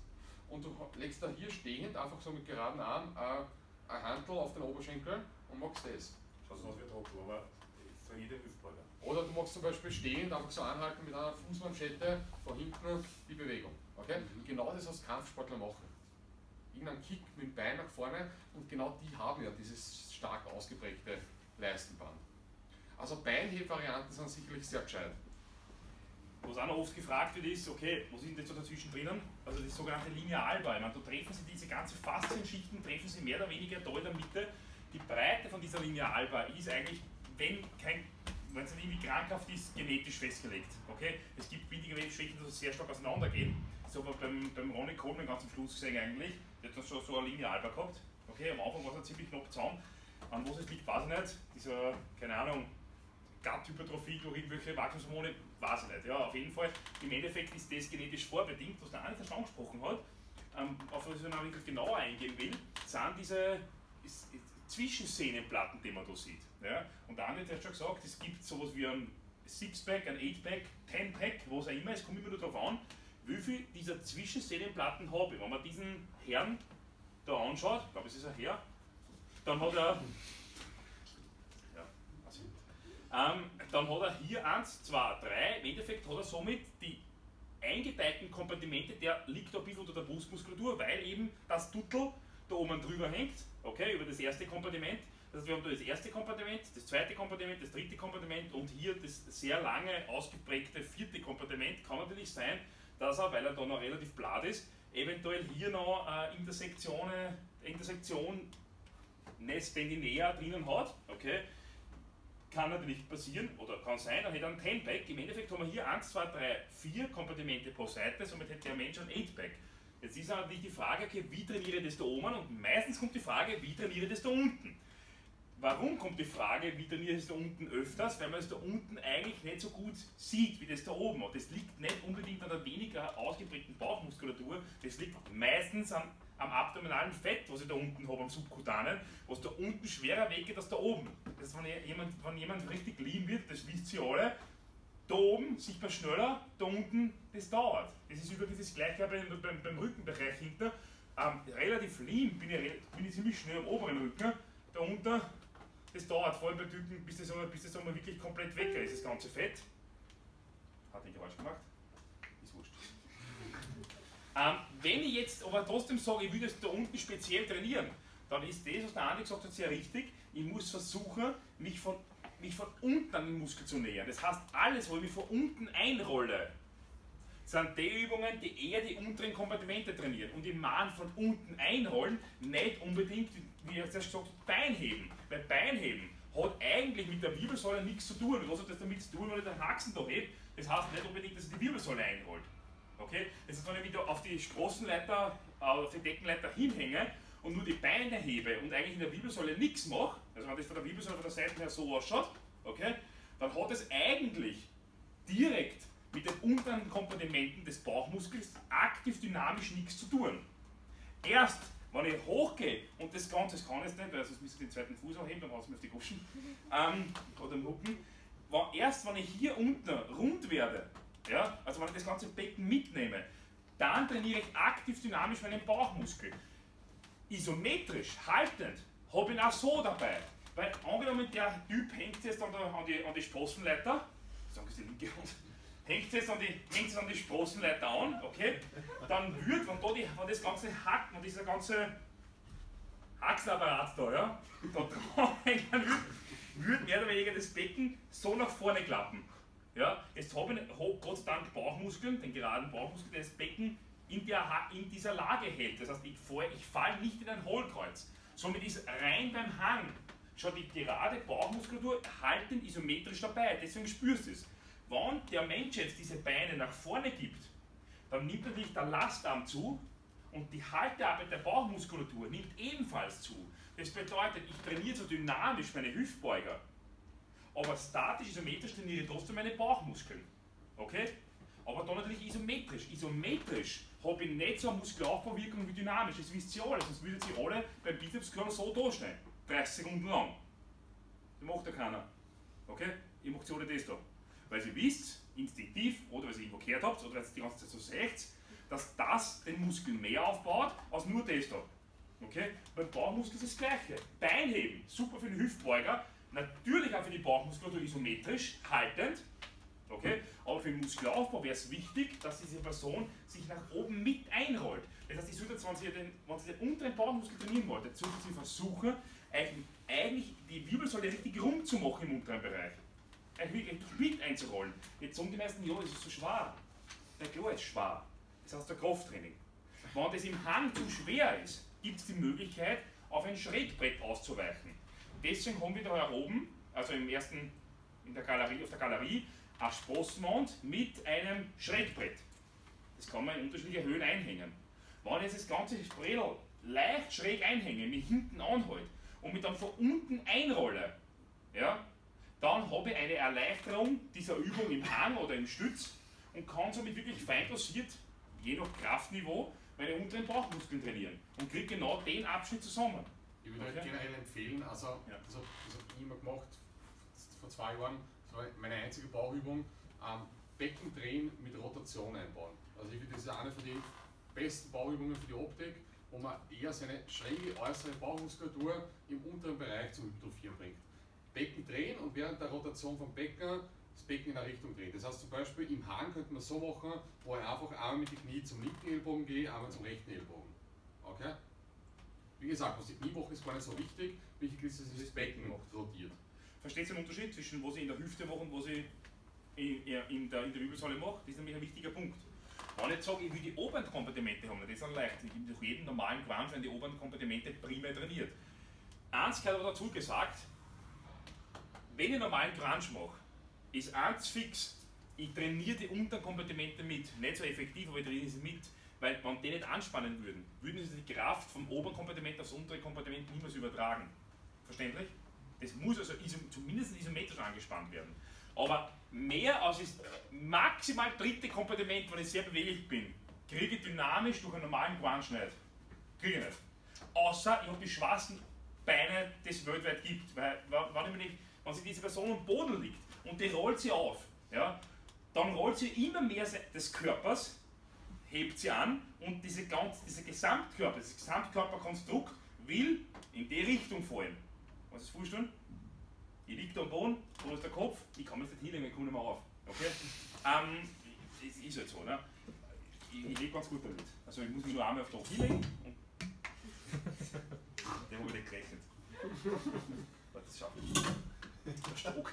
und du legst da hier stehend, einfach so mit geraden Arm, äh, ein Handel auf den Oberschenkel und machst das. Schaut so aus wie ein Trottel, aber trainiere den Hüftbeuger. Oder du machst zum Beispiel stehend, einfach so anhalten mit einer Fußmanschette von hinten die Bewegung. Okay? Mhm. Genau das, was Kampfsportler machen. Irgendein Kick mit dem Bein nach vorne, und genau die haben ja dieses stark ausgeprägte Leistenband. Also Beinhebvarianten sind sicherlich sehr gescheit. was auch noch oft gefragt wird, ist, okay, was ist denn jetzt so dazwischen drinnen? Also die sogenannte Linie Alba. Ich meine, da treffen Sie diese ganze Faszienschichten, treffen Sie mehr oder weniger da in der Mitte. Die Breite von dieser Linie Alba ist eigentlich, wenn kein, wenn es irgendwie krankhaft ist, genetisch festgelegt. Okay? Es gibt Bindegewebschichten, die sehr stark auseinandergehen. So aber beim, beim Ronnie Coleman ganz am Schluss gesehen eigentlich, der hat dann schon so eine Linie Alba gehabt. Okay, am Anfang war es ziemlich knapp zusammen. An was es liegt, weiß ich nicht. Dieser, keine Ahnung, Gatthypertrophie durch irgendwelche Wachstumshormone, weiß ich nicht. Ja, auf jeden Fall, im Endeffekt ist das genetisch vorbedingt, was der Andi schon angesprochen hat, ähm, auf was ich noch genauer eingehen will, sind diese ist, Zwischensehnenplatten, die man da sieht. Ja? Und der Andi hat schon gesagt, es gibt sowas wie ein Sixpack, ein Eightpack, Tenpack, was auch immer, es kommt immer nur darauf an, wie viel dieser Zwischensehnenplatten habe. Wenn man diesen Herrn da anschaut, ich glaube es ist ein Herr, dann hat er Ähm, dann hat er hier eins, zwei, drei, im Endeffekt hat er somit die eingeteilten Kompartimente, der liegt ein bisschen unter der Brustmuskulatur, weil eben das Tuttel da oben drüber hängt, okay, über das erste Kompartiment. Das heißt, wir haben da das erste Kompartiment, das zweite Kompartiment, das dritte Kompartiment und hier das sehr lange ausgeprägte vierte Kompartiment. Kann natürlich sein, dass er, weil er da noch relativ platt ist, eventuell hier noch äh, Intersektionen, Intersektion Nestendinea drinnen hat, okay. Kann natürlich passieren oder kann sein, dann hätte er ein Ten-Pack. Im Endeffekt haben wir hier eins, zwei, drei, vier Kompartimente pro Seite, somit hätte der Mensch ein Eight-Pack. Jetzt ist natürlich die Frage, okay, wie trainiere ich das da oben? Und meistens kommt die Frage, wie trainiere ich das da unten? Warum kommt die Frage, wie trainiere ich das da unten öfters? Weil man es da unten eigentlich nicht so gut sieht, wie das da oben. Und das liegt nicht unbedingt an der weniger ausgeprägten Bauchmuskulatur, das liegt meistens an am abdominalen Fett, was ich da unten habe, am Subkutanen, was da unten schwerer weggeht als da oben. Das ist, wenn jemand, wenn jemand richtig lean wird, das wisst ihr alle, da oben sieht man schneller, da unten, das dauert. Das ist übrigens das Gleiche beim, beim, beim Rückenbereich hinten. Ähm, relativ lean bin ich, bin ich ziemlich schnell am oberen Rücken, da unten, das dauert, vor allem bei Typen, bis das einmal, bis das einmal wirklich komplett weg ist, das ganze Fett. Hat den Geräusch gemacht? Ist wurscht. Ähm, wenn ich jetzt aber trotzdem sage, ich will das da unten speziell trainieren, dann ist das, was der Andi gesagt hat, sehr richtig. Ich muss versuchen, mich von, mich von unten an den Muskel zu nähern. Das heißt, alles, wo ich mich von unten einrolle, sind die Übungen, die eher die unteren Kompartimente trainieren. Und im Magen von unten einrollen, nicht unbedingt, wie ich zuerst gesagt habe, Beinheben. Weil Beinheben hat eigentlich mit der Wirbelsäule nichts zu tun. Und was hat das damit zu tun, wenn ich den Haxen da hebe? Das heißt nicht unbedingt, dass ich die Wirbelsäule einrollt. Okay? Das ist, wenn ich wieder auf die Straßenleiter, auf die Deckenleiter hinhänge und nur die Beine hebe und eigentlich in der Wirbelsäule nichts mache, also wenn das von der Wirbelsäule von der Seite her so ausschaut, okay, dann hat es eigentlich direkt mit den unteren Kompartimenten des Bauchmuskels aktiv dynamisch nichts zu tun. Erst wenn ich hochgehe und das Ganze, das kann ich nicht, weil sonst müsste ich den zweiten Fuß auch heben, dann haut es mir auf die Goschen ähm, oder im Rücken. Erst wenn ich hier unten rund werde, ja, also wenn ich das ganze Becken mitnehme, dann trainiere ich aktiv dynamisch meinen Bauchmuskel. Isometrisch, haltend, habe ich ihn auch so dabei. Weil angenommen, der Typ hängt jetzt an, der, an, die, an die Sprossenleiter, sagen Sie die linke Hand, hängt jetzt an die, hängt jetzt an die Sprossenleiter an, okay, dann wird, wenn, da die, wenn das ganze Hack, wenn dieser ganze Achsenapparat da, ja, da dran hängt, dann wird mehr oder weniger das Becken so nach vorne klappen. Ja, jetzt habe ich hab Gott sei Dank Bauchmuskeln, den geraden Bauchmuskel, der das Becken in, der, in dieser Lage hält. Das heißt, ich falle ich fall nicht in ein Hohlkreuz. Somit ist rein beim Hang schon die gerade Bauchmuskulatur haltend isometrisch dabei. Deswegen spürst du es. Wenn der Mensch jetzt diese Beine nach vorne gibt, dann nimmt natürlich der Lastarm zu und die Haltearbeit der Bauchmuskulatur nimmt ebenfalls zu. Das bedeutet, ich trainiere so dynamisch meine Hüftbeuger. Aber statisch, isometrisch trainiere ich trotzdem meine Bauchmuskeln. Okay? Aber dann natürlich isometrisch. Isometrisch habe ich nicht so eine Muskelaufbauwirkung wie dynamisch. Das wisst ihr alle, sonst würdet ihr alle beim Bizeps-Curl so durchschneiden. dreißig Sekunden lang. Das macht ja keiner. Okay? Ihr macht so alle das da. Weil ihr wisst, instinktiv, oder weil ihr irgendwo gehört habt, oder weil ihr die ganze Zeit so seht, dass das den Muskel mehr aufbaut, als nur das da. Okay? Beim Bauchmuskel ist das Gleiche. Beinheben, super für den Hüftbeuger. Natürlich auch für die Bauchmuskulatur isometrisch, haltend, okay? Aber für den Muskelaufbau wäre es wichtig, dass diese Person sich nach oben mit einrollt. Das heißt, ich sollte, wenn Sie den, wenn Sie den unteren Bauchmuskel trainieren wollen, dazu Sie versuchen, eigentlich die Wirbelsäule richtig rumzumachen im unteren Bereich. Gewicht einzurollen. Jetzt sagen die meisten, ja, das ist so schwer. Na klar, ist schwer. Das heißt, der Krafttraining. Wenn das im Hang zu schwer ist, gibt es die Möglichkeit, auf ein Schrägbrett auszuweichen. Deswegen haben wir da oben, also im ersten, in der Galerie, auf der Galerie, ein Sprossmount mit einem Schrägbrett. Das kann man in unterschiedliche Höhen einhängen. Wenn ich jetzt das ganze Bredel leicht schräg einhänge, mit hinten anhalte und mit dann von unten einrolle, ja, dann habe ich eine Erleichterung dieser Übung im Hang oder im Stütz und kann somit wirklich fein dosiert, je nach Kraftniveau, meine unteren Bauchmuskeln trainieren und kriege genau den Abschnitt zusammen. Ich würde euch okay. generell empfehlen, also ja. das habe hab ich immer gemacht, vor zwei Jahren, das war meine einzige Bauchübung, ähm, Becken drehen mit Rotation einbauen. Also ich finde, das ist eine von den besten Bauchübungen für die Optik, wo man eher seine schräge äußere Bauchmuskulatur im unteren Bereich zum Hypertrophieren bringt. Becken drehen und während der Rotation vom Becken das Becken in eine Richtung drehen. Das heißt zum Beispiel im Hang könnte man so machen, wo ich einfach einmal mit den Knie zum linken Ellbogen gehe, einmal zum rechten Ellbogen. Okay? Wie gesagt, was die Kniewoche ist gar nicht so wichtig, wichtig ist, dass das Becken noch rotiert. Versteht ihr den Unterschied zwischen was ich in der Hüfte mache und was ich in, in, der, in der Wirbelsäule mache? Das ist nämlich ein wichtiger Punkt. Wenn ich jetzt sage, ich will die oberen Kompartimente haben, das ist dann leicht. Ich bin durch jeden normalen Quansch, wenn die oberen Kompartimente primär trainiert. Eins gehört aber dazu gesagt, wenn ich normalen Crunch mache, ist eins fix, ich trainiere die Unterkompartimente mit, nicht so effektiv, aber ich trainiere sie mit, weil wenn die nicht anspannen würden, würden sie die Kraft vom oberen Kompartiment aufs untere Kompartiment niemals übertragen. Verständlich? Das muss also isom zumindest isometrisch angespannt werden. Aber mehr als das maximal dritte Kompartiment, wenn ich sehr beweglich bin, kriege ich dynamisch durch einen normalen Crunch nicht. Kriege ich nicht. Außer ich habe die schwarzen Beine, die es weltweit gibt, weil wenn ich Wenn sich diese Person am Boden liegt und die rollt sie auf, ja, dann rollt sie immer mehr des Körpers, hebt sie an und diese ganze, dieser Gesamtkörper, das Gesamtkörperkonstrukt will in die Richtung fallen. Was ist vorstellen? Ich liege da am Boden, wo ist der Kopf? Ich kann mich nicht hinlegen, ich komme nicht mehr auf. Okay? Ähm, das ist halt so, ne? Ich, ich lebe ganz gut damit. Also ich muss mich nur einmal auf den Kopf hinlegen und den habe ich nicht gerechnet. Das schaffe ich. Der Stock.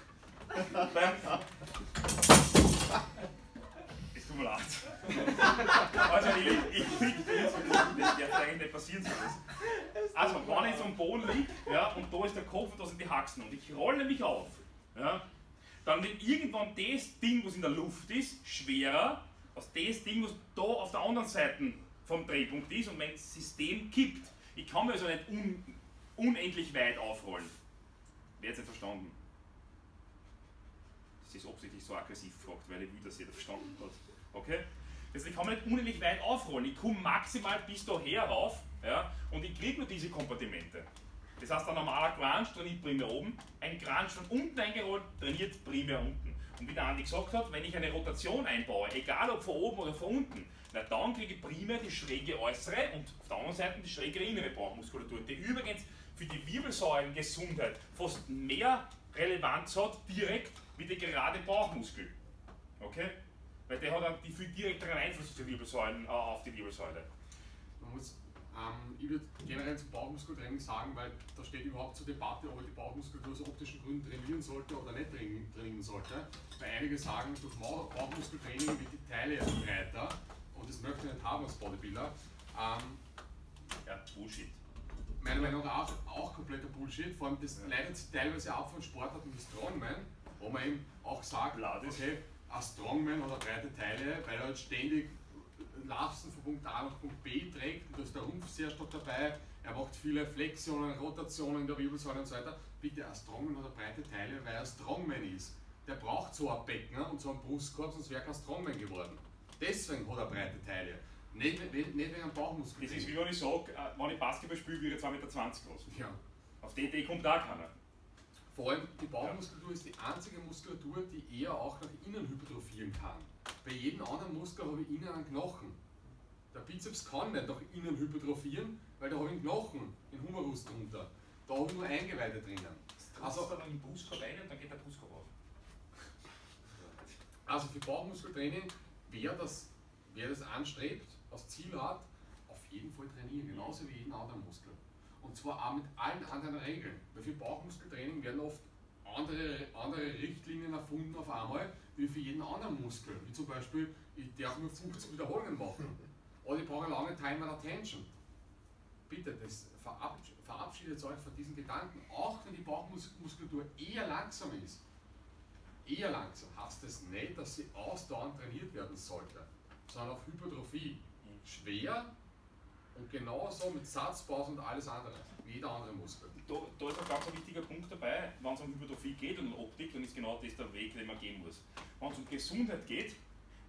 Es tut mir leid. Also ich liege, ich liege, das darf eigentlich nicht passieren. Also wenn ich jetzt am Boden liege, ja, und da ist der Kopf und da sind die Haxen und ich rolle mich auf, ja, dann wird irgendwann das Ding, was in der Luft ist, schwerer als das Ding, was da auf der anderen Seite vom Drehpunkt ist und mein System kippt. Ich kann mir also nicht un, unendlich weit aufrollen. Wer hat es nicht verstanden? Das ist absichtlich so aggressiv gefragt, weil ich will, dass jeder verstanden hat. Okay? Deswegen kann man nicht unendlich weit aufrollen. Ich komme maximal bis daher rauf, ja, und ich kriege nur diese Kompartimente. Das heißt, ein normaler Crunch trainiert primär oben, ein Crunch von unten eingerollt trainiert primär unten. Und wie der Andi gesagt hat, wenn ich eine Rotation einbaue, egal ob von oben oder von unten, na dann kriege ich primär die schräge äußere und auf der anderen Seite die schrägere innere Bauchmuskulatur, die übrigens für die Wirbelsäulengesundheit fast mehr Relevanz hat direkt wie der gerade Bauchmuskel. Okay? Weil der hat einen viel direkteren Einfluss auf die Wirbelsäulen, äh, auf die Wirbelsäule. Man muss, ähm, ich würde generell zum Bauchmuskeltraining sagen, weil da steht überhaupt zur Debatte, ob ich die Bauchmuskulatur aus optischen Gründen trainieren sollte oder nicht trainieren sollte. Weil einige sagen, durch Bauchmuskeltraining wird die Teile breiter und das möchte ich nicht haben als Bodybuilder. Ähm, ja, Bullshit. Meiner Meinung nach auch kompletter Bullshit, vor allem das leidet sich teilweise auch von Sportarten wie Strongman, wo man eben auch sagt, okay, ein Strongman hat breite Teile, weil er halt ständig Lasten von Punkt A nach Punkt B trägt, und da ist der Rumpf sehr stark dabei, er macht viele Flexionen, Rotationen in der Wirbelsäule und so weiter. Bitte, ein Strongman hat breite Teile, weil er Strongman ist. Der braucht so ein Becken und so einen Brustkorb, sonst wäre kein Strongman geworden. Deswegen hat er breite Teile. Nicht, nicht, nicht wegen einem Bauchmuskel. Das ist wie wenn ich sage, wenn ich Basketball spiele, wäre ich zwei Meter zwanzig groß. Ja. Auf die Idee kommt auch keiner. Vor allem die Bauchmuskulatur ist die einzige Muskulatur, die eher auch nach innen hypertrophieren kann. Bei jedem anderen Muskel habe ich innen einen Knochen. Der Bizeps kann nicht nach innen hypertrophieren, weil da habe ich einen Knochen, den Humerus drunter. Da habe ich nur Eingeweide drinnen. Also dann in den Brustkorb rein und dann geht der Brustkorb auf. Also für Bauchmuskeltraining, wer das, wer das anstrebt, als Ziel hat, auf jeden Fall trainieren, genauso wie jeden anderen Muskel. Und zwar auch mit allen anderen Regeln. Weil für Bauchmuskeltraining werden oft andere, andere Richtlinien erfunden auf einmal, wie für jeden anderen Muskel. Wie zum Beispiel, ich darf nur fünfzig Wiederholungen machen. Oder ich brauche lange Time and Attention. Bitte, das verabschiedet euch von diesen Gedanken, auch wenn die Bauchmuskulatur eher langsam ist. Eher langsam heißt das nicht, dass sie ausdauernd trainiert werden sollte, sondern auf Hypertrophie. Schwer und genauso mit Satzpausen und alles andere, wie jeder andere Muskel. Da, da ist ein ganz wichtiger Punkt dabei, wenn es um Hypertrophie geht und um Optik, dann ist genau das der Weg, den man gehen muss. Wenn es um Gesundheit geht,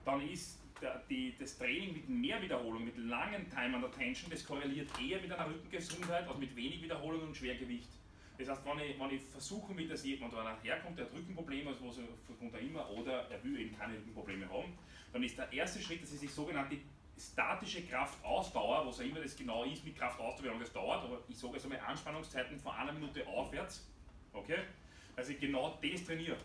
dann ist der, die, das Training mit mehr Wiederholung, mit langen Time and Attention, das korreliert eher mit einer Rückengesundheit als mit wenig Wiederholung und Schwergewicht. Das heißt, wenn ich, wenn ich versuche, mit dass jemand herkommt, der hat Rückenprobleme, also was er immer, oder er will eben keine Rückenprobleme haben, dann ist der erste Schritt, dass ich sich sogenannte statische Kraftausdauer, was auch immer das genau ist, mit Kraftausdauer, wie lange das dauert, aber ich sage jetzt einmal Anspannungszeiten von einer Minute aufwärts, okay? Also genau das trainiere.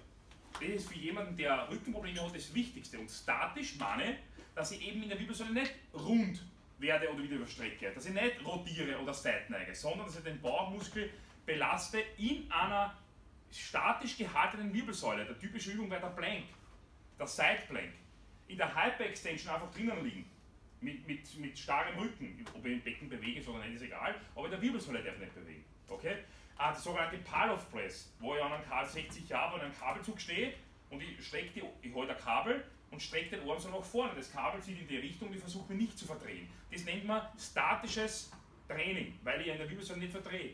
Das ist für jemanden, der Rückenprobleme hat, das Wichtigste. Und statisch meine, dass ich eben in der Wirbelsäule nicht rund werde oder wieder überstrecke, dass ich nicht rotiere oder seitenneige, sondern dass ich den Bauchmuskel belaste in einer statisch gehaltenen Wirbelsäule. Der typische Übung wäre der Plank, der Side Plank. In der Halbback-Extension einfach drinnen liegen. Mit, mit, mit starrem Rücken, ob ich den Becken bewege oder nicht, ist egal, aber der Wirbelsäule darf nicht bewegen. Okay? Ah, das sogenannte Paloff Press, wo ich an einem sechzig Jahre an einem Kabelzug stehe und ich strecke die, ich halte ein Kabel und strecke den Arm so nach vorne. Das Kabel zieht in die Richtung und ich versuche mich nicht zu verdrehen. Das nennt man statisches Training, weil ich an der Wirbelsäule nicht verdrehe.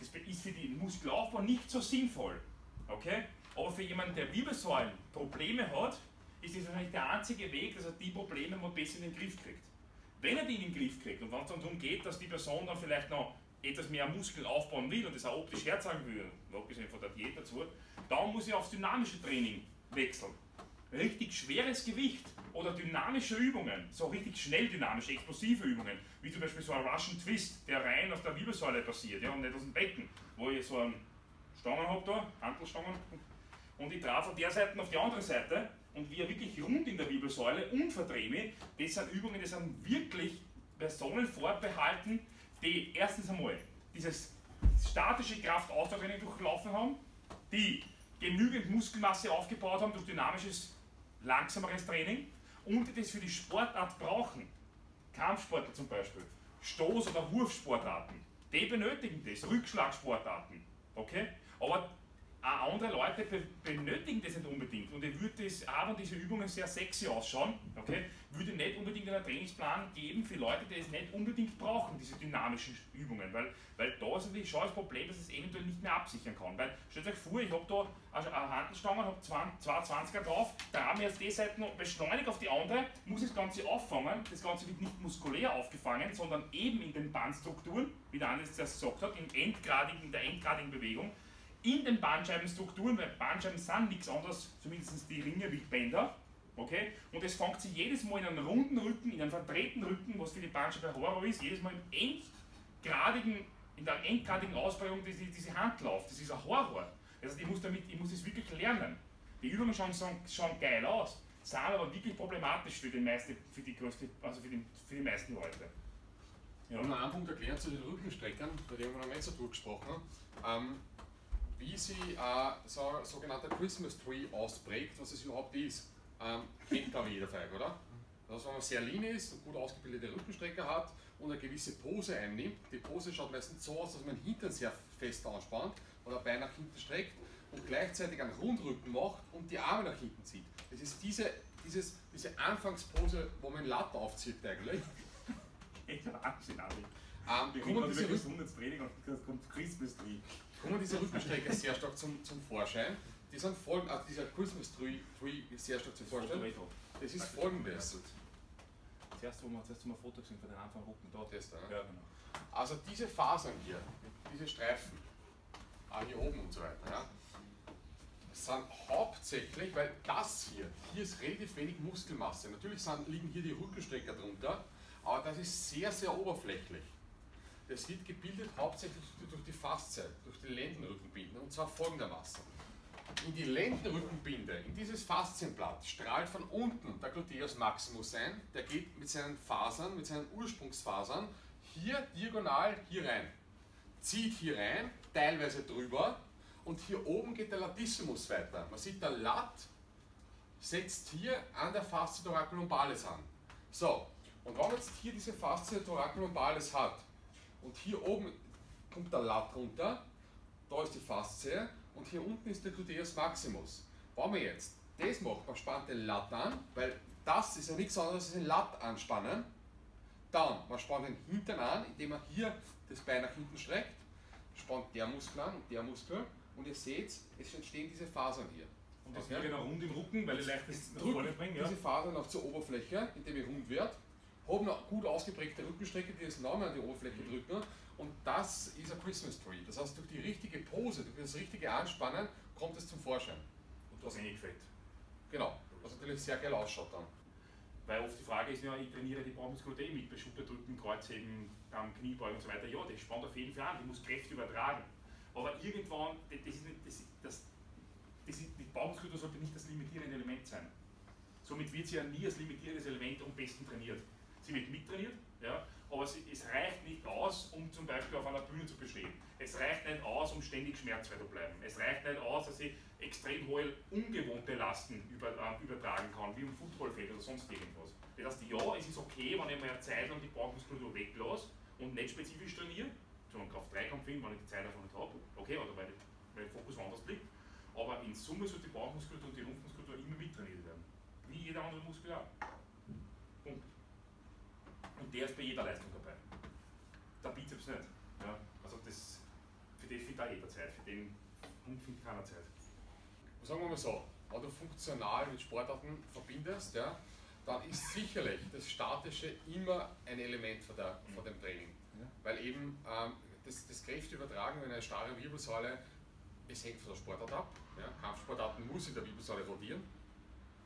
Das ist für den Muskelaufbau nicht so sinnvoll. Okay? Aber für jemanden, der Wirbelsäulen Probleme hat, ist das wahrscheinlich der einzige Weg, dass er die Probleme mal besser in den Griff kriegt. Wenn er die in den Griff kriegt und wenn es dann darum geht, dass die Person dann vielleicht noch etwas mehr Muskeln aufbauen will und das auch optisch herzeigen will, abgesehen von der Diät dazu, dann muss ich aufs dynamische Training wechseln. Richtig schweres Gewicht oder dynamische Übungen, so richtig schnell dynamische, explosive Übungen, wie zum Beispiel so ein Russian Twist, der rein aus der Wirbelsäule passiert, ja, und nicht aus dem Becken, wo ich so einen Stangen habe da, Hantelstangen, und ich traf von der Seite auf die andere Seite und wie er wirklich rund in der Wirbelsäule und verdrehe mich, das sind Übungen, die sind wirklich Personen fortbehalten, die erstens einmal dieses statische Kraftausdauertraining durchlaufen haben, die genügend Muskelmasse aufgebaut haben durch dynamisches, langsameres Training und die das für die Sportart brauchen. Kampfsportler zum Beispiel, Stoß- oder Wurfsportarten, die benötigen das, Rückschlagsportarten, okay? Aber auch andere Leute benötigen das nicht unbedingt und ich würde das, auch wenn diese Übungen sehr sexy ausschauen, okay, würde nicht unbedingt einen Trainingsplan geben für Leute, die es nicht unbedingt brauchen, diese dynamischen Übungen, weil, weil da ist natürlich schon das Problem, dass ich es eventuell nicht mehr absichern kann, weil stellt euch vor, ich habe da eine Handelstange, habe zwei zwanziger drauf, da mir jetzt die Seite noch beschleunigt auf die andere, muss das Ganze auffangen, das Ganze wird nicht muskulär aufgefangen, sondern eben in den Bandstrukturen, wie der Hannes das gesagt hat, in, endgradigen, in der endgradigen Bewegung, in den Bandscheibenstrukturen, weil Bandscheiben sind nichts anderes, zumindest die Ringe wie Bänder, okay? Und es fängt sich jedes Mal in einen runden Rücken, in einen verdrehten Rücken, was für die Bandscheibe Horror ist, jedes Mal im endgradigen, in der endgradigen Ausprägung diese, diese Hand läuft. Das ist ein Horror. Also ich muss, damit, ich muss das wirklich lernen. Die Übungen schauen, schauen geil aus, sind aber wirklich problematisch für die meisten, für die, größte, also für die, für die meisten Leute. Ja. Und einen Punkt erklärt zu den Rückenstreckern, bei dem wir noch nicht so drüber gesprochen haben. Ähm, wie sie äh, so ein sogenannter Christmas Tree ausprägt, was es überhaupt ist, ähm, kennt glaube ich jeder Feig, oder? Also wenn man sehr lean ist und gut ausgebildete Rückenstrecker hat und eine gewisse Pose einnimmt, die Pose schaut meistens so aus, dass man den Hintern sehr fest anspannt oder Bein nach hinten streckt und gleichzeitig einen Rundrücken macht und die Arme nach hinten zieht. Das ist diese, dieses, diese Anfangspose, wo man den Latt aufzieht eigentlich. Echt ein Wahnsinn, Adi. Wir kommen diese Rückenstrecker kommt sehr stark zum, zum Vorschein. Die sind folgend, also dieser Christmas Tree, Tree ist sehr stark zum Vorschein. Das ist folgendes. Zuerst haben wir ein Foto gesehen von den Anfang Rücken dort. Das da, ne? Ja, genau. Also diese Fasern hier, diese Streifen, auch hier oben und so weiter, ja, sind hauptsächlich, weil das hier, hier ist relativ wenig Muskelmasse. Natürlich sind, liegen hier die Rückenstrecker drunter, aber das ist sehr, sehr oberflächlich. Das wird gebildet hauptsächlich durch die Faszie, durch die Lendenrückenbinde, und zwar folgendermaßen. In die Lendenrückenbinde, in dieses Faszienblatt, strahlt von unten der Gluteus Maximus ein, der geht mit seinen Fasern, mit seinen Ursprungsfasern, hier diagonal hier rein, zieht hier rein, teilweise drüber, und hier oben geht der Latissimus weiter. Man sieht, der Lat setzt hier an der Fascia thoracolumbalis an. So, und wenn man jetzt hier diese Fascia thoracolumbalis hat und hier oben kommt der Lat runter, da ist die Faszie und hier unten ist der Gluteus maximus. Wenn man jetzt das macht, man spannt den Lat an, weil das ist ja nichts anderes als den Lat anspannen. Dann, man spannt den Hintern an, indem man hier das Bein nach hinten streckt, spannt der Muskel an und der Muskel und ihr seht, es entstehen diese Fasern hier. Und das okay. geht genau rund im Rücken, weil ihr leicht ist nach vorne bringen. Diese ja. Fasern noch zur Oberfläche, indem ihr rund wird. Haben eine gut ausgeprägte Rückenstrecke, die das Namen an die Oberfläche drücken. Und das ist ein Christmas Tree. Das heißt, durch die richtige Pose, durch das richtige Anspannen, kommt es zum Vorschein. Und das wenig Fett. Genau, was natürlich sehr geil ausschaut dann. Weil oft die Frage ist, ja, ich trainiere die Bauchmuskulatur eh mit, bei Schulterdrücken, Kreuzheben, Kniebeugen und so weiter. Ja, das spannt auf jeden Fall an, ich muss Kräfte übertragen. Aber irgendwann, das ist nicht, das, das, das ist, die Bauchmuskulatur sollte nicht das limitierende Element sein. Somit wird sie ja nie als limitierendes Element am besten trainiert. Sie wird mittrainiert, ja, aber es, es reicht nicht aus, um zum Beispiel auf einer Bühne zu bestehen. Es reicht nicht aus, um ständig schmerzfrei zu bleiben. Es reicht nicht aus, dass ich extrem hohe, ungewohnte Lasten über, äh, übertragen kann, wie im Footballfeld oder sonst irgendwas. Das heißt, ja, es ist okay, wenn ich mal eine Zeit lang die Bauchmuskulatur weglasse und nicht spezifisch trainiere, sondern auf Dreikampf hin, wenn ich die Zeit davon nicht habe, okay, oder weil mein Fokus woanders liegt. Aber in Summe sollte die Bauchmuskulatur und die Rumpfmuskulatur immer mittrainiert werden. Wie jeder andere Muskel auch. Punkt. Und der ist bei jeder Leistung dabei. Der Bizeps nicht. Ja, also das, für den findet auch jeder Zeit, für den Hund findet keiner Zeit. Und sagen wir mal so, wenn du funktional mit Sportarten verbindest, ja, dann ist sicherlich das Statische immer ein Element von, der, von dem Training. Ja. Weil eben ähm, das, das Kräfte übertragen, wenn eine starre Wirbelsäule, es hängt von der Sportart ab. Ja. Kampfsportarten muss in der Wirbelsäule rotieren,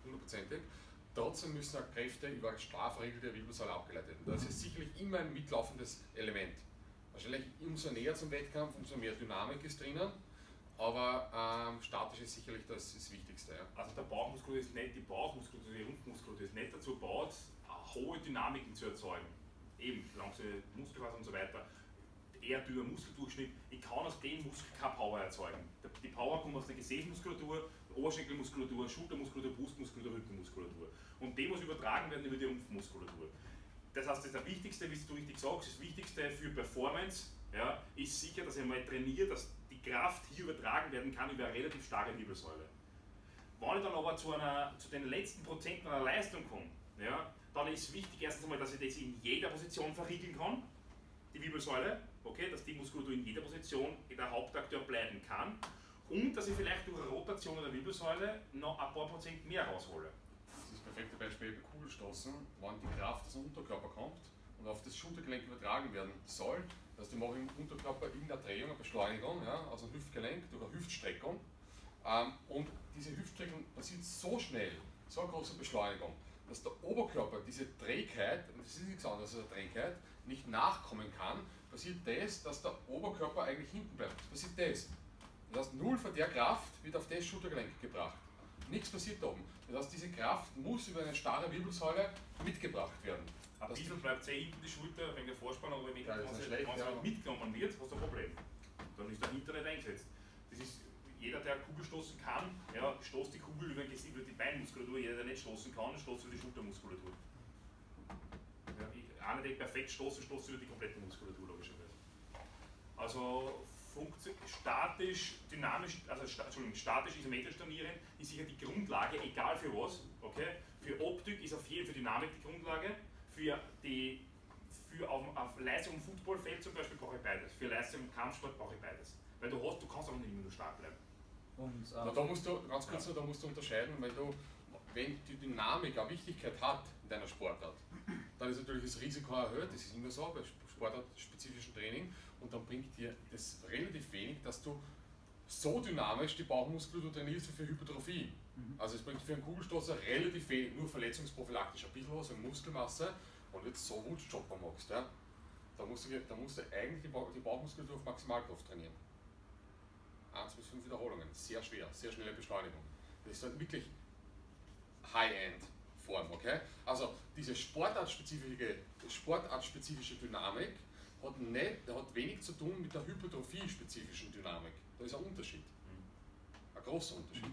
hundertprozentig. Trotzdem müssen auch Kräfte über Strafregel der Wirbelsäule abgeleitet werden. Das ist sicherlich immer ein mitlaufendes Element. Wahrscheinlich umso näher zum Wettkampf, umso mehr Dynamik ist drinnen, aber ähm, statisch ist sicherlich das, das Wichtigste. Ja. Also der Bauchmuskulatur ist nicht, die Bauchmuskulatur, die Rumpfmuskulatur ist nicht dazu gebaut, hohe Dynamiken zu erzeugen. Eben, langsame Muskelfaser und so weiter. Eher dünner Muskeldurchschnitt. Ich kann aus dem Muskel keine Power erzeugen. Die Power kommt aus der Gesäßmuskulatur, Oberschenkelmuskulatur, Schultermuskulatur, Brustmuskulatur, Rückenmuskulatur. Und die muss übertragen werden über die Rumpfmuskulatur. Das heißt, das ist das Wichtigste, wie du richtig sagst, das Wichtigste für Performance, ja, ist sicher, dass ich mal trainiere, dass die Kraft hier übertragen werden kann über eine relativ starke Wirbelsäule. Wenn ich dann aber zu, einer, zu den letzten Prozenten einer Leistung komme, ja, dann ist wichtig erstens einmal, dass ich das in jeder Position verriegeln kann, die Wirbelsäule, okay, dass die Muskulatur in jeder Position der Hauptakteur bleiben kann. Und dass ich vielleicht durch eine Rotation der Wirbelsäule noch ein paar Prozent mehr raushole. Das ist das perfekte Beispiel bei Kugelstoßen, wann die Kraft aus dem Unterkörper kommt und auf das Schultergelenk übertragen werden soll. Das heißt, ich mache im Unterkörper irgendeine Drehung, eine Beschleunigung, ja, aus dem Hüftgelenk durch eine Hüftstreckung. Ähm, und diese Hüftstreckung passiert so schnell, so eine große Beschleunigung, dass der Oberkörper diese Trägheit, und das ist nichts anderes als eine Trägheit, nicht nachkommen kann. Passiert das, dass der Oberkörper eigentlich hinten bleibt. Passiert das. Das heißt, null von der Kraft wird auf das Schultergelenk gebracht. Nichts passiert da oben. Das heißt, diese Kraft muss über eine starre Wirbelsäule mitgebracht werden. Ein bisschen bleibt sehr hinten die Schulter wegen der Vorspannung, aber wenn man mitgenommen wird, hast du ein Problem. Dann ist der Hintern nicht eingesetzt. Das ist, jeder, der Kugel stoßen kann, ja, stoßt die Kugel über die Beinmuskulatur. Jeder, der nicht stoßen kann, stoßt über die Schultermuskulatur. Ja, einer, der perfekt stoßen, stoßt über die komplette Muskulatur, logischerweise. Also, statisch, dynamisch, also Entschuldigung, statisch isometrisch trainieren ist sicher die Grundlage, egal für was. Okay? Für Optik ist auf jeden Fall Dynamik die Grundlage. Für, die, für auf, auf Leistung im Footballfeld zum Beispiel brauche ich beides. Für Leistung im Kampfsport brauche ich beides. Weil du hast, du kannst auch nicht immer nur stark bleiben. Und, ähm, da, da musst du ganz kurz, ja. da musst du unterscheiden, weil du, wenn die Dynamik eine Wichtigkeit hat in deiner Sportart, dann ist natürlich das Risiko erhöht. Das ist immer so bei sportartspezifischen Training. Und dann bringt dir das relativ wenig, dass du so dynamisch die Bauchmuskulatur trainierst für Hypertrophie. Mhm. Also es bringt für einen Kugelstoßer relativ wenig, nur verletzungsprophylaktisch ein bisschen was, eine Muskelmasse und jetzt so Wutschopper machst. Ja? Da, musst du, da musst du eigentlich die, Bauch, die Bauchmuskulatur auf Maximalkraft trainieren. eins bis fünf Wiederholungen, sehr schwer, sehr schnelle Beschleunigung. Das ist halt wirklich High-End-Form, okay? Also diese sportartspezifische, sportartspezifische Dynamik hat, nicht, hat wenig zu tun mit der hypertrophie-spezifischen Dynamik. Da ist ein Unterschied. Mhm. großer Unterschied.